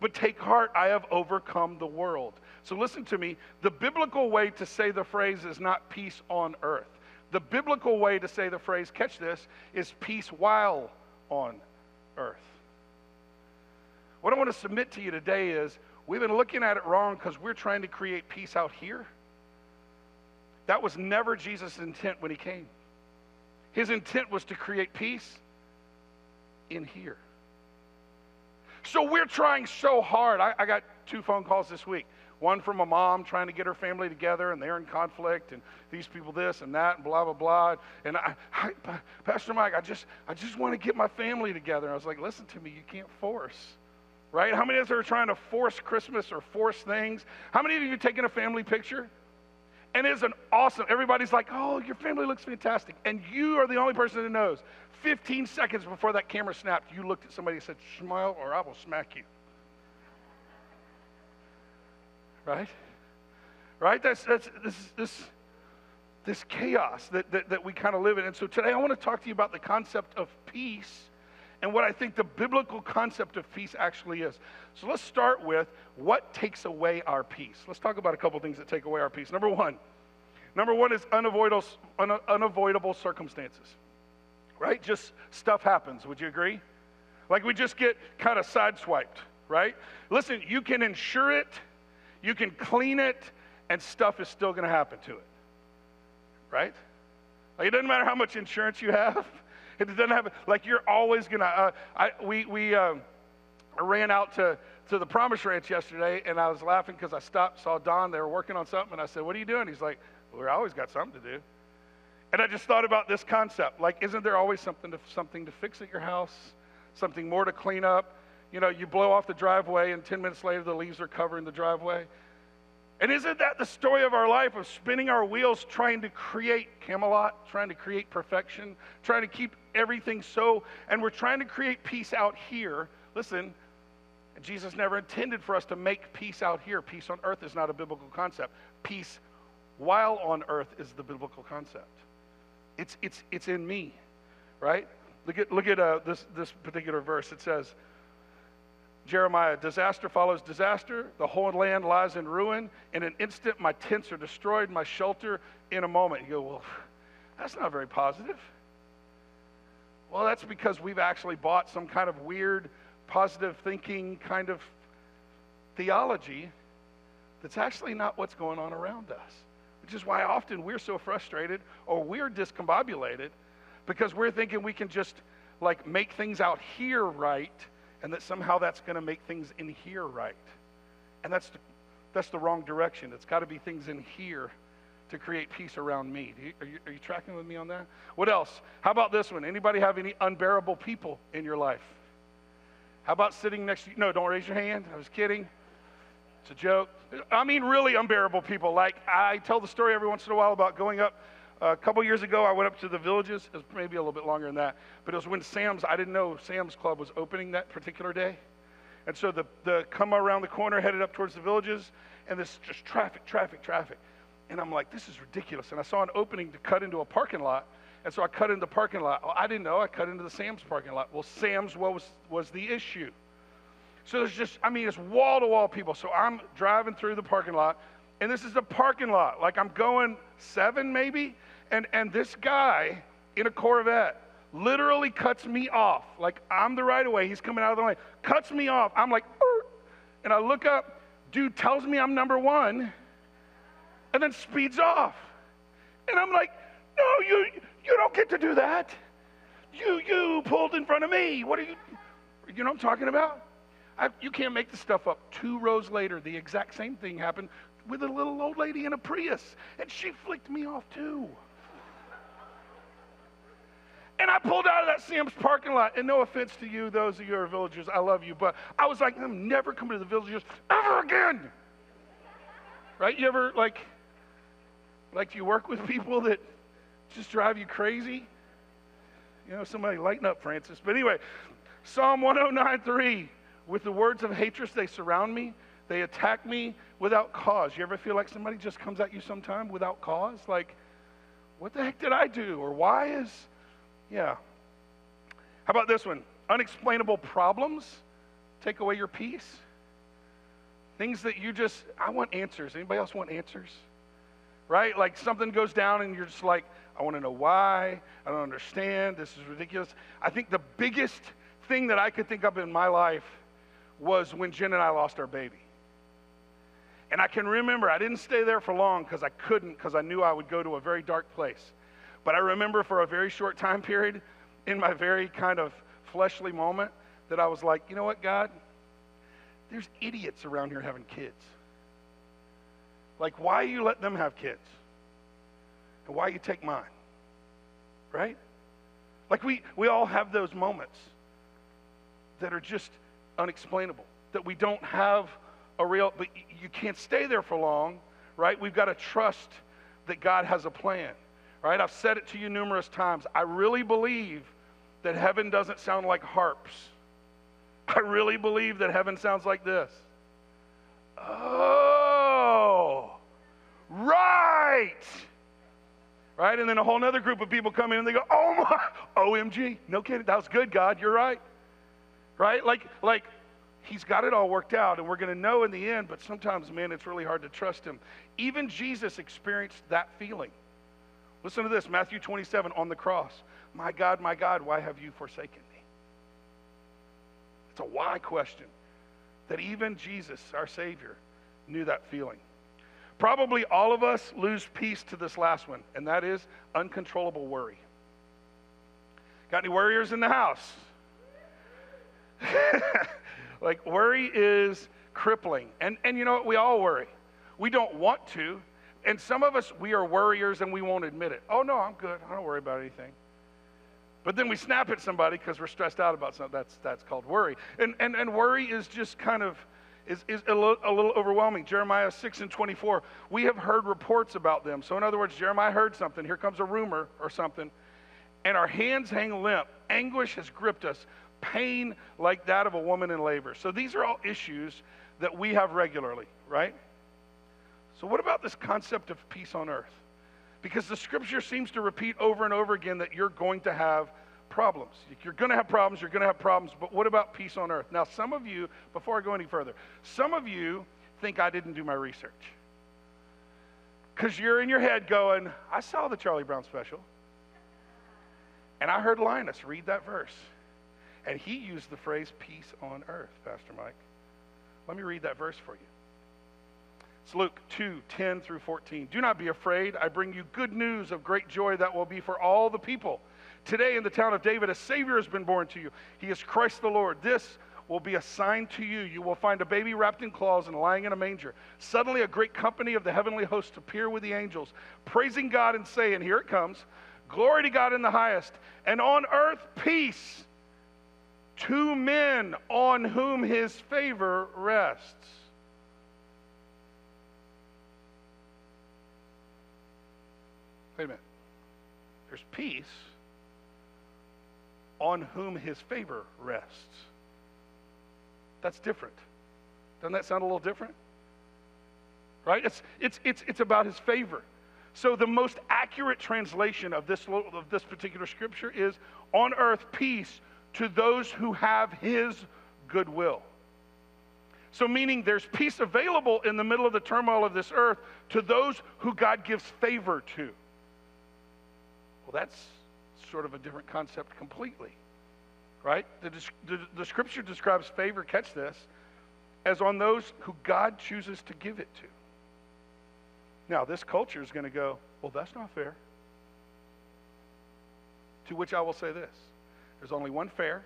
But take heart, I have overcome the world. So listen to me. The biblical way to say the phrase is not peace on earth. The biblical way to say the phrase, catch this, is peace while on earth. What I want to submit to you today is we've been looking at it wrong because we're trying to create peace out here. That was never Jesus' intent when he came. His intent was to create peace in here. So we're trying so hard. I, I got two phone calls this week. One from a mom trying to get her family together, and they're in conflict, and these people this and that, and blah, blah, blah. And I, I, Pastor Mike, I just, I just want to get my family together. And I was like, listen to me, you can't force. Right? How many of us are trying to force Christmas or force things? How many of you have taken a family picture? And it's an awesome, everybody's like, oh, your family looks fantastic. And you are the only person that knows. fifteen seconds before that camera snapped, you looked at somebody and said, smile or I will smack you. Right? Right? That's, that's this, this, this chaos that, that, that we kind of live in. And so today I want to talk to you about the concept of peace and what I think the biblical concept of peace actually is. So let's start with what takes away our peace. Let's talk about a couple things that take away our peace. Number one. Number one is unavoidable, un, unavoidable circumstances. Right? Just stuff happens. Would you agree? Like we just get kind of sideswiped. Right? Listen, you can insure it, you can clean it, and stuff is still going to happen to it. Right? Like it doesn't matter how much insurance you have. It doesn't happen. Like you're always gonna. Uh, I we we um, I ran out to to the Promise Ranch yesterday, and I was laughing because I stopped, saw Don. They were working on something, and I said, "What are you doing?" He's like, "Well, we always got something to do." And I just thought about this concept. Like, isn't there always something to something to fix at your house? Something more to clean up? You know, you blow off the driveway, and ten minutes later, the leaves are covering the driveway. And isn't that the story of our life, of spinning our wheels, trying to create Camelot, trying to create perfection, trying to keep everything so, and we're trying to create peace out here. Listen, Jesus never intended for us to make peace out here. Peace on earth is not a biblical concept. Peace while on earth is the biblical concept. It's, it's, it's in me, right? Look at, look at uh, this, this particular verse. It says, Jeremiah, disaster follows disaster. The whole land lies in ruin. In an instant, my tents are destroyed, my shelter in a moment. You go, well, that's not very positive. Well, that's because we've actually bought some kind of weird, positive thinking kind of theology that's actually not what's going on around us, which is why often we're so frustrated or we're discombobulated because we're thinking we can just, like, make things out here right, and that somehow that's going to make things in here right. And that's the, that's the wrong direction. It's got to be things in here to create peace around me. Do you, are, you, are you tracking with me on that? What else? How about this one? Anybody have any unbearable people in your life? How about sitting next to you? No, don't raise your hand. I was kidding. It's a joke. I mean really unbearable people. Like I tell the story every once in a while about going up. A couple years ago, I went up to the Villages. It was maybe a little bit longer than that. But it was when Sam's, I didn't know Sam's Club was opening that particular day. And so the, the come around the corner, headed up towards the Villages, and this just traffic, traffic, traffic. And I'm like, this is ridiculous. And I saw an opening to cut into a parking lot. And so I cut into the parking lot. Well, I didn't know. I cut into the Sam's parking lot. Well, Sam's was, was the issue. So there's just, I mean, it's wall-to-wall people. So I'm driving through the parking lot. And this is a parking lot. Like I'm going seven maybe. And and this guy in a Corvette literally cuts me off. Like I'm the right of way. He's coming out of the lane. Cuts me off. I'm like, er, and I look up. Dude tells me I'm number one. And then speeds off. And I'm like, no, you you don't get to do that. You you pulled in front of me. What are you, you know what I'm talking about? I, you can't make this stuff up. Two rows later, the exact same thing happened with a little old lady in a Prius, and she flicked me off too. And I I pulled out of that Sam's parking lot, and no offense to you, those of you who are villagers, I love you, but I was like, I'm never coming to the villagers ever again. Right? You ever, like, like, do you work with people that just drive you crazy? You know, somebody lighten up, Francis. But anyway, Psalm one oh nine three, with the words of hatred, they surround me. They attack me without cause. You ever feel like somebody just comes at you sometime without cause? Like, what the heck did I do? Or why is, yeah. How about this one? Unexplainable problems take away your peace. Things that you just, I want answers. Anybody else want answers? Right? Like something goes down and you're just like, I want to know why. I don't understand. This is ridiculous. I think the biggest thing that I could think of in my life was when Jen and I lost our baby. And I can remember, I didn't stay there for long because I couldn't, because I knew I would go to a very dark place. But I remember for a very short time period, in my very kind of fleshly moment, that I was like, you know what, God? There's idiots around here having kids. Like, why you let them have kids? And why you take mine? Right? Like, we, we all have those moments that are just unexplainable, that we don't have a real, but you can't stay there for long, right? We've got to trust that God has a plan, right? I've said it to you numerous times. I really believe that heaven doesn't sound like harps. I really believe that heaven sounds like this. Oh, right. Right? And then a whole nother group of people come in and they go, oh my, O M G, no kidding, that was good, God, you're right. Right? Like, like, he's got it all worked out, and we're going to know in the end, but sometimes, man, it's really hard to trust him. Even Jesus experienced that feeling. Listen to this, Matthew twenty-seven on the cross. My God, my God, why have you forsaken me? It's a why question that even Jesus, our Savior, knew that feeling. Probably all of us lose peace to this last one, and that is uncontrollable worry. Got any worriers in the house? Like, worry is crippling. And, and you know what? We all worry. We don't want to. And some of us, we are worriers and we won't admit it. Oh, no, I'm good. I don't worry about anything. But then we snap at somebody because we're stressed out about something. That's, that's called worry. And, and, and worry is just kind of, is, is a little, a little overwhelming. Jeremiah six and twenty-four, we have heard reports about them. So in other words, Jeremiah heard something. Here comes a rumor or something. And our hands hang limp. Anguish has gripped us. Pain like that of a woman in labor. So these are all issues that we have regularly, right? So what about this concept of peace on earth? Because the scripture seems to repeat over and over again that you're going to have problems. You're going to have problems, you're going to have problems, but what about peace on earth? Now, some of you, before I go any further, some of you think I didn't do my research. Because you're in your head going, I saw the Charlie Brown special, and I heard Linus read that verse. And he used the phrase, peace on earth, Pastor Mike. Let me read that verse for you. It's Luke two, ten through fourteen. Do not be afraid. I bring you good news of great joy that will be for all the people. Today in the town of David, a Savior has been born to you. He is Christ the Lord. This will be a sign to you. You will find a baby wrapped in cloths and lying in a manger. Suddenly a great company of the heavenly hosts appear with the angels, praising God and saying, here it comes, glory to God in the highest, and on earth peace. Two men on whom his favor rests. Wait a minute. There's peace on whom his favor rests. That's different. Doesn't that sound a little different? Right? It's, it's, it's, it's about his favor. So the most accurate translation of this, of this particular scripture is, on earth peace to those who have his goodwill. So meaning there's peace available in the middle of the turmoil of this earth to those who God gives favor to. Well, that's sort of a different concept completely, right? The, the, the scripture describes favor, catch this, as on those who God chooses to give it to. Now, this culture is going to go, well, that's not fair. To which I will say this. There's only one fair,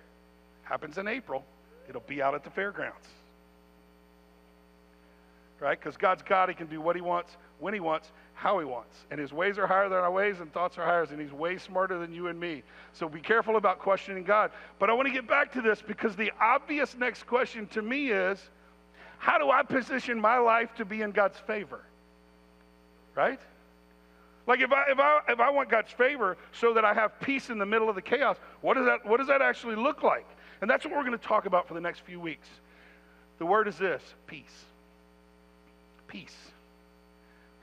happens in April, it'll be out at the fairgrounds, right? Because God's God, he can do what he wants, when he wants, how he wants. And his ways are higher than our ways, and thoughts are higher, and he's way smarter than you and me. So be careful about questioning God. But I want to get back to this, because the obvious next question to me is, how do I position my life to be in God's favor? Right? Like if I, if I, if I want God's favor so that I have peace in the middle of the chaos, what does that, what does that actually look like? And that's what we're going to talk about for the next few weeks. The word is this: peace. Peace.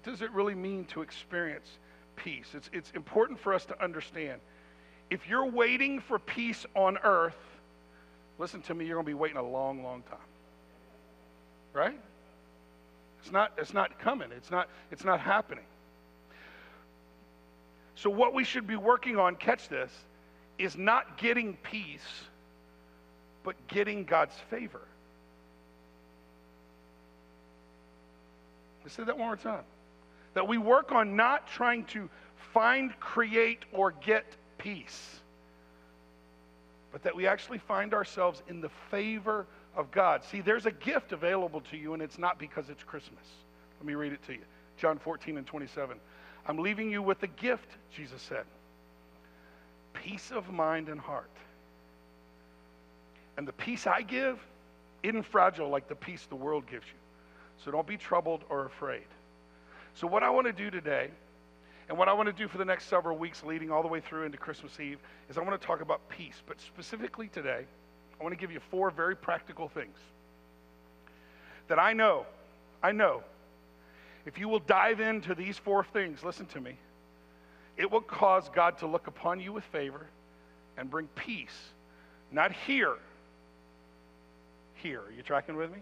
What does it really mean to experience peace? It's, it's important for us to understand. If you're waiting for peace on earth, listen to me, you're going to be waiting a long, long time. Right? It's not, it's not coming. It's not, it's not happening. So what we should be working on, catch this, is not getting peace, but getting God's favor. Let's say that one more time. That we work on not trying to find, create, or get peace, but that we actually find ourselves in the favor of God. See, there's a gift available to you, and it's not because it's Christmas. Let me read it to you. John fourteen and twenty-seven. I'm leaving you with a gift, Jesus said. Peace of mind and heart. And the peace I give isn't fragile like the peace the world gives you. So don't be troubled or afraid. So what I want to do today, and what I want to do for the next several weeks leading all the way through into Christmas Eve, is I want to talk about peace. But specifically today, I want to give you four very practical things that I know, I know, if you will dive into these four things, listen to me, it will cause God to look upon you with favor and bring peace. Not here. Here. Are you tracking with me?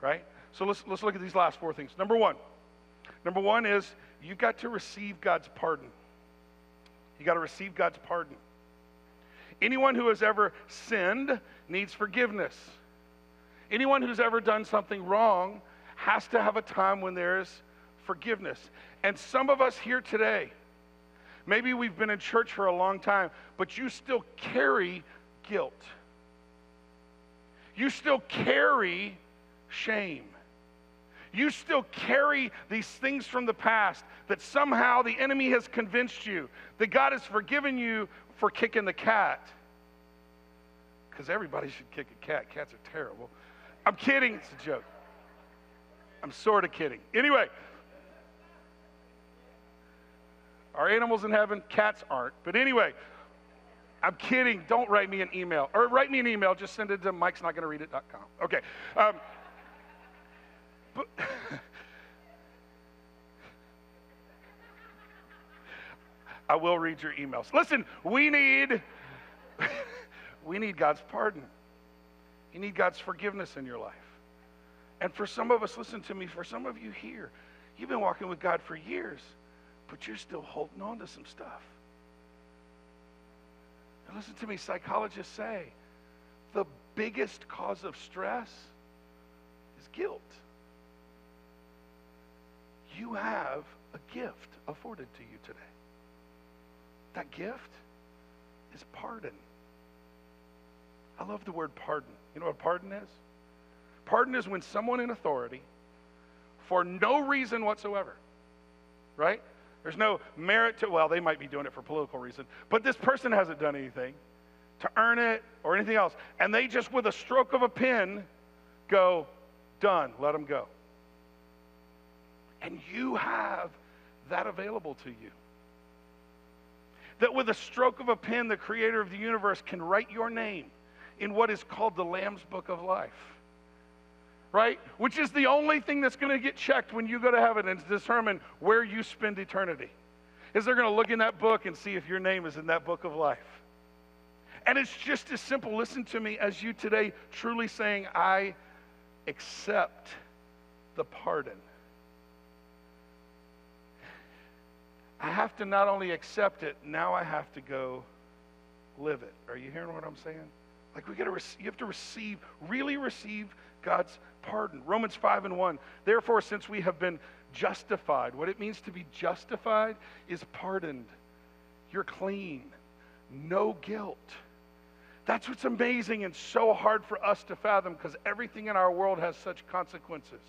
Right? So let's, let's look at these last four things. Number one. Number one is you've got to receive God's pardon. You've got to receive God's pardon. Anyone who has ever sinned needs forgiveness. Anyone who's ever done something wrong has to have a time when there is forgiveness. And some of us here today, maybe we've been in church for a long time, but you still carry guilt. You still carry shame. You still carry these things from the past that somehow the enemy has convinced you that God has forgiven you for kicking the cat. Because everybody should kick a cat. Cats are terrible. I'm kidding. It's a joke. I'm sort of kidding. Anyway, are animals in heaven? Cats aren't. But anyway, I'm kidding. Don't write me an email. Or write me an email. Just send it to mikes not gonna read it dot com. Okay. Um, but I will read your emails. Listen, we need, we need God's pardon. You need God's forgiveness in your life. And for some of us, listen to me, for some of you here, you've been walking with God for years, but you're still holding on to some stuff. And listen to me, psychologists say the biggest cause of stress is guilt. You have a gift afforded to you today. That gift is pardon. I love the word pardon. You know what pardon is? Pardon is when someone in authority, for no reason whatsoever, right? There's no merit to, well, they might be doing it for political reason, but this person hasn't done anything to earn it or anything else. And they just, with a stroke of a pen, go, done, let them go. And you have that available to you. That with a stroke of a pen, the creator of the universe can write your name in what is called the Lamb's Book of Life. Right? Which is the only thing that's going to get checked when you go to heaven and determine where you spend eternity. Is they're going to look in that book and see if your name is in that book of life. And it's just as simple, listen to me, as you today truly saying, I accept the pardon. I have to not only accept it, now I have to go live it. Are you hearing what I'm saying? Like we got to, rec- you have to receive, really receive God's pardon. Romans five and one. Therefore, since we have been justified, what it means to be justified is pardoned. You're clean, no guilt. That's what's amazing and so hard for us to fathom because everything in our world has such consequences.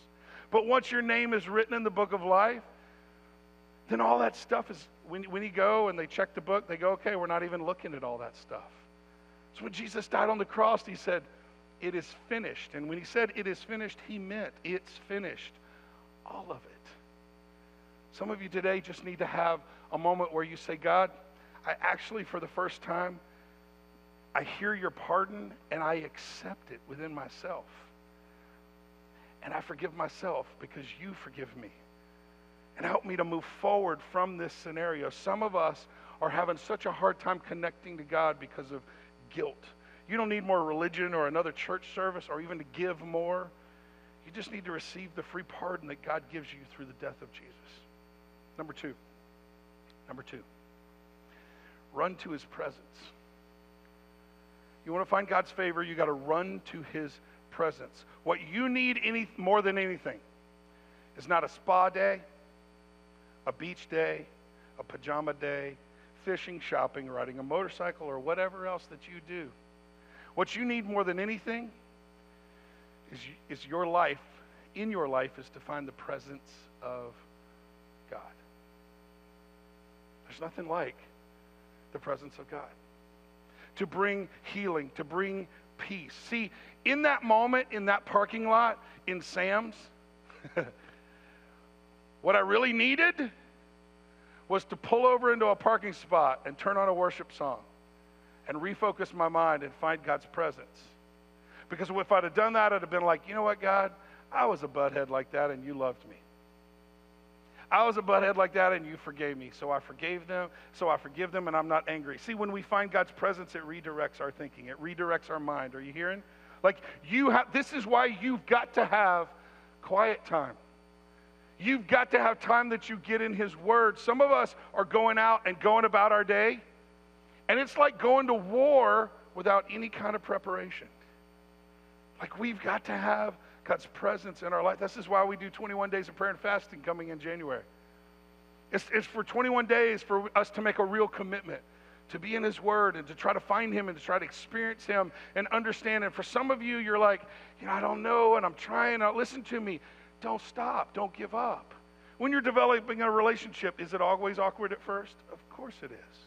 But once your name is written in the book of life, then all that stuff is, when, when you go and they check the book, they go, okay, we're not even looking at all that stuff. So when Jesus died on the cross, he said, it is finished. And when he said it is finished, he meant it's finished. All of it. Some of you today just need to have a moment where you say, God, I actually, for the first time, I hear your pardon and I accept it within myself. And I forgive myself because you forgive me. And help me to move forward from this scenario. Some of us are having such a hard time connecting to God because of guilt. You don't need more religion or another church service or even to give more. You just need to receive the free pardon that God gives you through the death of Jesus. Number two. Number two. Run to his presence. You want to find God's favor, you got to run to his presence. What you need any more than anything is not a spa day, a beach day, a pajama day, fishing, shopping, riding a motorcycle, or whatever else that you do. What you need more than anything is, is your life, in your life, is to find the presence of God. There's nothing like the presence of God. To bring healing, to bring peace. See, in that moment, in that parking lot, in Sam's, what I really needed was to pull over into a parking spot and turn on a worship song and refocus my mind and find God's presence. Because if I'd have done that, I'd have been like, you know what, God? I was a butthead like that, and you loved me. I was a butthead like that, and you forgave me. So I forgave them, so I forgive them, and I'm not angry. See, when we find God's presence, it redirects our thinking. It redirects our mind. Are you hearing? Like, you have, this is why you've got to have quiet time. You've got to have time that you get in his word. Some of us are going out and going about our day, and it's like going to war without any kind of preparation. Like, we've got to have God's presence in our life. This is why we do twenty-one days of prayer and fasting coming in January. It's, it's for twenty-one days for us to make a real commitment, to be in his word and to try to find him and to try to experience him and understand. And for some of you, you're like, you know, I don't know, and I'm trying. Now, listen to me. Don't stop. Don't give up. When you're developing a relationship, is it always awkward at first? Of course it is,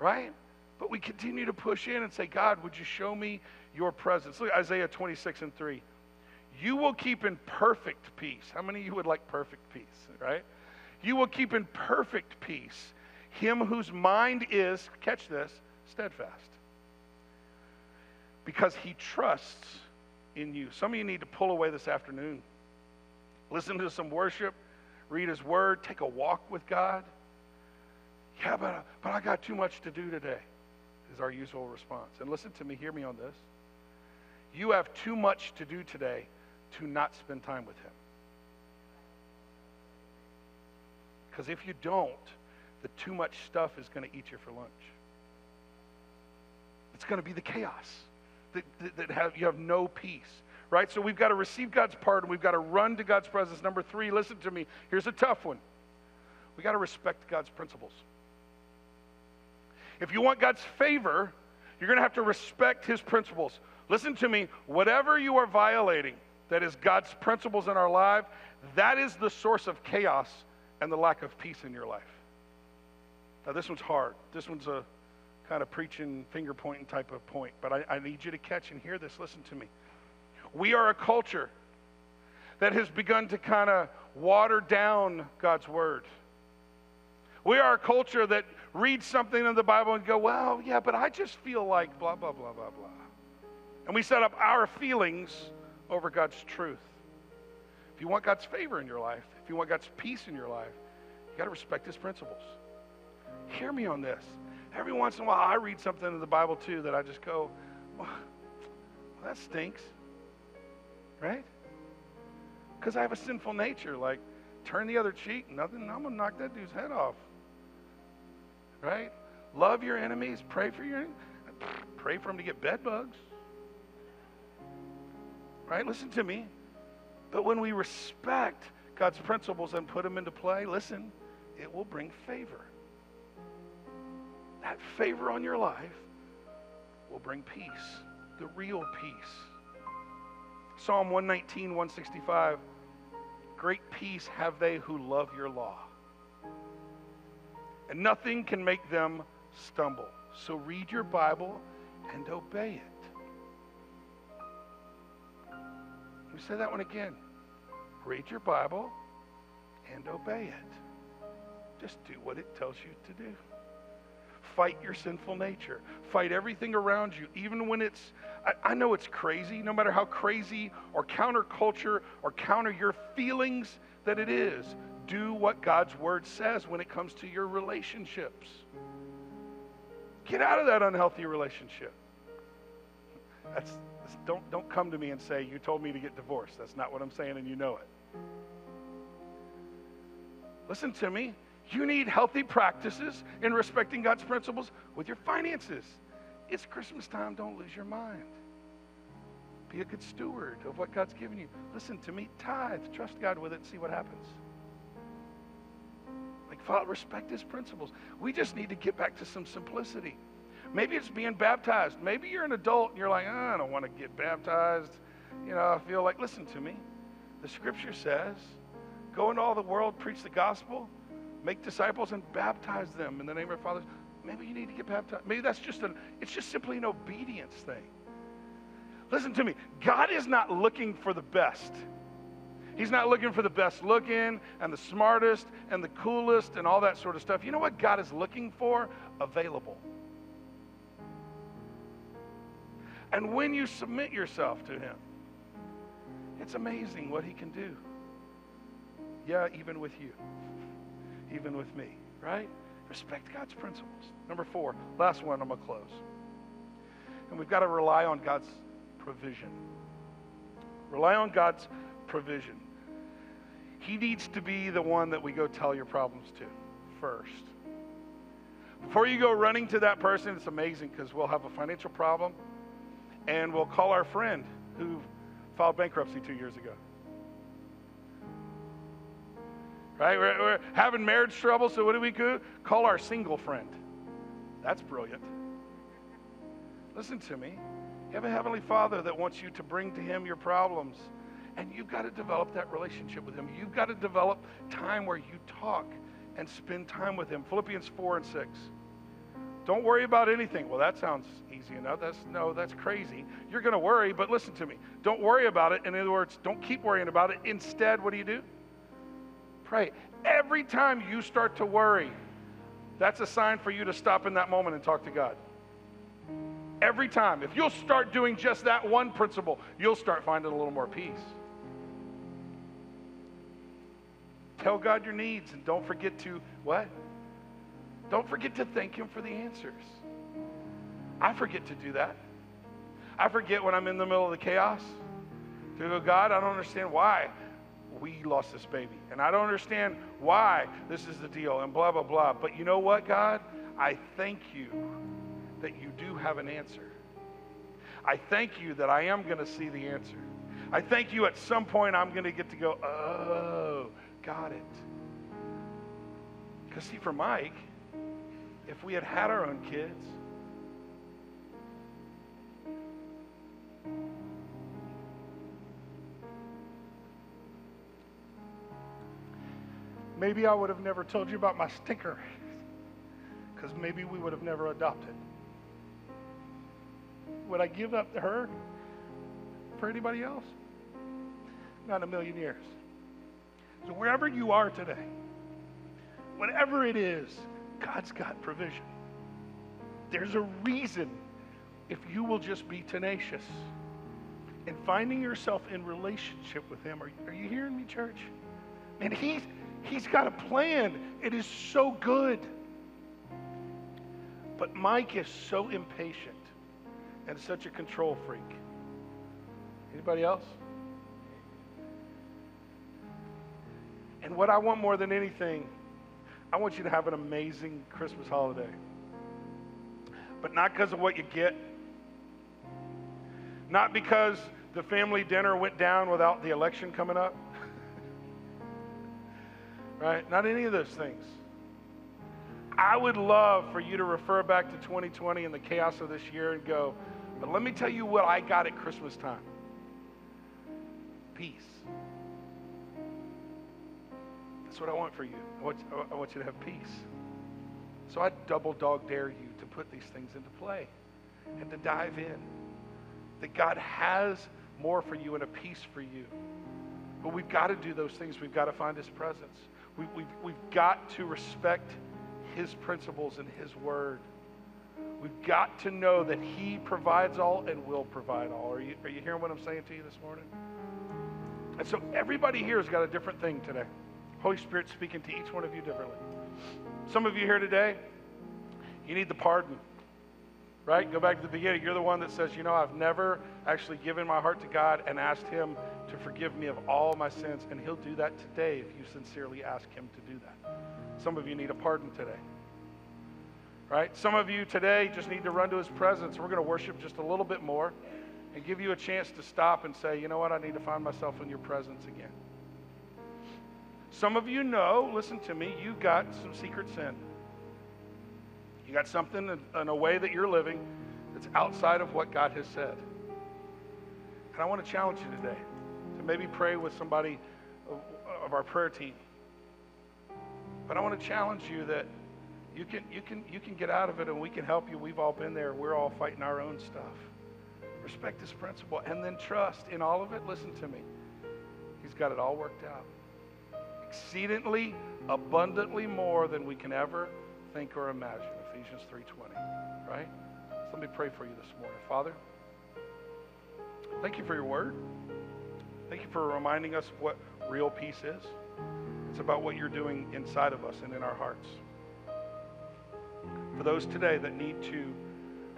right? But we continue to push in and say, God, would you show me your presence? Look at Isaiah twenty-six and three. You will keep in perfect peace. How many of you would like perfect peace, right? You will keep in perfect peace him whose mind is, catch this, steadfast. Because he trusts in you. Some of you need to pull away this afternoon. Listen to some worship, read his word, take a walk with God. Yeah, but, but I got too much to do today, is our usual response. And listen to me, hear me on this. You have too much to do today to not spend time with him. Because if you don't, the too much stuff is going to eat you for lunch. It's going to be the chaos that, that, that have, you have no peace. Right? So we've got to receive God's pardon. We've got to run to God's presence. Number three, listen to me. Here's a tough one. We've got to respect God's principles. If you want God's favor, you're going to have to respect his principles. Listen to me. Whatever you are violating that is God's principles in our life, that is the source of chaos and the lack of peace in your life. Now, this one's hard. This one's a kind of preaching, finger-pointing type of point. But I, I need you to catch and hear this. Listen to me. We are a culture that has begun to kind of water down God's word. We are a culture that reads something in the Bible and go, well, yeah, but I just feel like blah, blah, blah, blah, blah. And we set up our feelings over God's truth. If you want God's favor in your life, if you want God's peace in your life, you got to respect his principles. Hear me on this. Every once in a while, I read something in the Bible, too, that I just go, well, that stinks. Right? Because I have a sinful nature, like turn the other cheek, nothing, I'm gonna knock that dude's head off. Right? Love your enemies, pray for your pray for them to get bed bugs. Right? Listen to me. But when we respect God's principles and put them into play, listen, it will bring favor. That favor on your life will bring peace, the real peace. Psalm one nineteen, one sixty-five, great peace have they who love your law. and nothing can make them stumble. So read your Bible and obey it. Let me say that one again. Read your Bible and obey it. Just do what it tells you to do. Fight your sinful nature. Fight everything around you, even when it's, I, I know it's crazy, no matter how crazy or counterculture or counter your feelings that it is. Do what God's word says when it comes to your relationships. Get out of that unhealthy relationship. That's, that's don't, don't come to me and say, you told me to get divorced. That's not what I'm saying, and you know it. Listen to me. You need healthy practices in respecting God's principles with your finances. It's Christmas time. Don't lose your mind. Be a good steward of what God's given you. Listen to me. Tithe. Trust God with it and see what happens. Like, respect His principles. We just need to get back to some simplicity. Maybe it's being baptized. Maybe you're an adult and you're like, oh, I don't want to get baptized. You know, I feel like, listen to me. The scripture says, go into all the world, preach the gospel, make disciples and baptize them in the name of the Father. Maybe you need to get baptized. Maybe that's just an, it's just simply an obedience thing. Listen to me. God is not looking for the best. He's not looking for the best looking and the smartest and the coolest and all that sort of stuff. You know what God is looking for? Available. And when you submit yourself to Him, it's amazing what He can do. Yeah, even with you. Even with me, right? Respect God's principles. Number four, last one, I'm going to close. And we've got to rely on God's provision. Rely on God's provision. He needs to be the one that we go tell your problems to first. Before you go running to that person, it's amazing because we'll have a financial problem and we'll call our friend who filed bankruptcy two years ago. Right? We're, we're having marriage trouble, so what do we do? Call our single friend. That's brilliant. Listen to me. You have a Heavenly Father that wants you to bring to Him your problems, and you've got to develop that relationship with Him. You've got to develop time where you talk and spend time with Him. Philippians four and six. Don't worry about anything. Well, that sounds easy enough. That's, no, that's crazy. You're going to worry, but listen to me. Don't worry about it. In other words, don't keep worrying about it. Instead, what do you do? Pray. Every time you start to worry, that's a sign for you to stop in that moment and talk to God. Every time. If you'll start doing just that one principle, you'll start finding a little more peace. Tell God your needs and don't forget to, what? Don't forget to thank Him for the answers. I forget to do that. I forget when I'm in the middle of the chaos to go, God, I don't understand why we lost this baby, and I don't understand why this is the deal, and blah, blah, blah. But you know what, God? I thank You that You do have an answer. I thank You that I am going to see the answer. I thank You at some point I'm going to get to go, oh, got it. Because see, for Mike, if we had had our own kids, maybe I would have never told you about my stinker, because maybe we would have never adopted. Would I give up to her for anybody else? Not a million years. So wherever you are today, whatever it is, God's got provision. There's a reason if you will just be tenacious in finding yourself in relationship with Him. Are, are you hearing me, church? And He's... He's got a plan. It is so good. But Mike is so impatient and such a control freak. Anybody else? And what I want more than anything, I want you to have an amazing Christmas holiday. But not because of what you get. Not because the family dinner went down without the election coming up. Right? Not any of those things. I would love for you to refer back to twenty twenty and the chaos of this year and go, but let me tell you what I got at Christmas time. Peace. That's what I want for you. I want, I want you to have peace. So I double dog dare you to put these things into play and to dive in. That God has more for you and a peace for you. But we've got to do those things. We've got to find His presence. We, we've, we've got to respect His principles and His word. We've got to know that He provides all and will provide all. Are you, are you hearing what I'm saying to you this morning? And so everybody here has got a different thing today. Holy Spirit speaking to each one of you differently. Some of you here today, you need the pardon, right? Go back to the beginning. You're the one that says, you know, I've never actually given my heart to God and asked Him to forgive me of all my sins. And He'll do that today if you sincerely ask Him to do that. Some of you need a pardon today, right? Some of you today just need to run to His presence. We're going to worship just a little bit more and give you a chance to stop and say, you know what, I need to find myself in your presence again. Some of you know, listen to me, you've got some secret sin. You got something in, in a way that you're living that's outside of what God has said. And I want to challenge you today to maybe pray with somebody of, of our prayer team. But I want to challenge you that you can, you can, you can get out of it and we can help you. We've all been there. We're all fighting our own stuff. Respect this principle and then trust in all of it. Listen to me. He's got it all worked out. Exceedingly, abundantly more than we can ever think or imagine. Ephesians three twenty, right? So let me pray for you this morning. Father, thank you for your word. Thank you for reminding us of what real peace is. It's about what you're doing inside of us and in our hearts. For those today that need to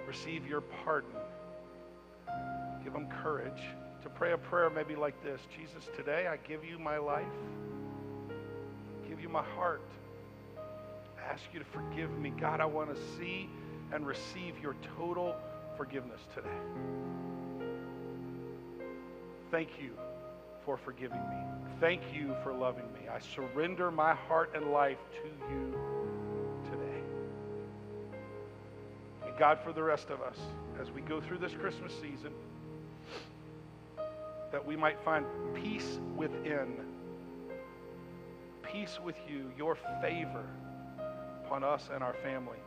receive your pardon, give them courage to pray a prayer maybe like this. Jesus, today I give you my life. Give you my heart. I ask you to forgive me. God, I want to see and receive your total forgiveness today. Thank you for forgiving me. Thank you for loving me. I surrender my heart and life to you today. And God, for the rest of us, as we go through this Christmas season, that we might find peace within, peace with you, your favor upon us and our family,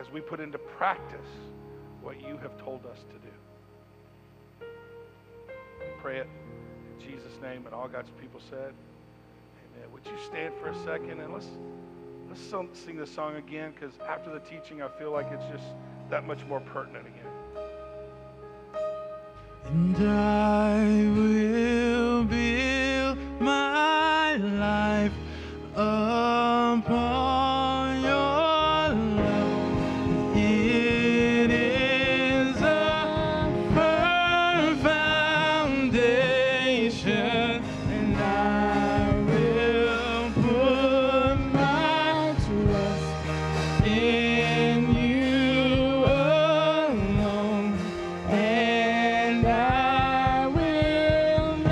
as we put into practice what you have told us to do. We pray it in Jesus' name, and all God's people said, amen. Would you stand for a second, and let's, let's sing this song again, because after the teaching, I feel like it's just that much more pertinent again. And I will build my life upon your love. It is a firm foundation, and I will put my trust in you alone, and I will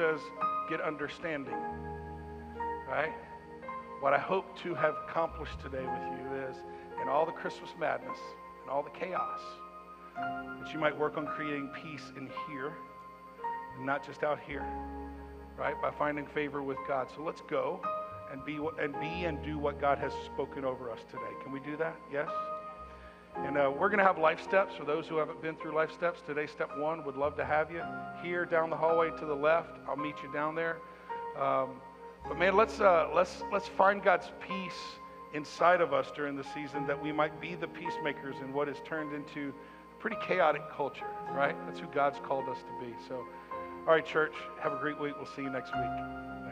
says, get understanding, right? What I hope to have accomplished today with you is, in all the Christmas madness and all the chaos, that you might work on creating peace in here and not just out here, right? By finding favor with God. So let's go and be and be and do what God has spoken over us today. Can we do that? Yes? And uh, we're going to have life steps for those who haven't been through life steps. Today, step one, would love to have you here down the hallway to the left. I'll meet you down there. Um, but man, let's uh, let's let's find God's peace inside of us during the season, that we might be the peacemakers in what has turned into a pretty chaotic culture. Right? That's who God's called us to be. So, all right, church, have a great week. We'll see you next week.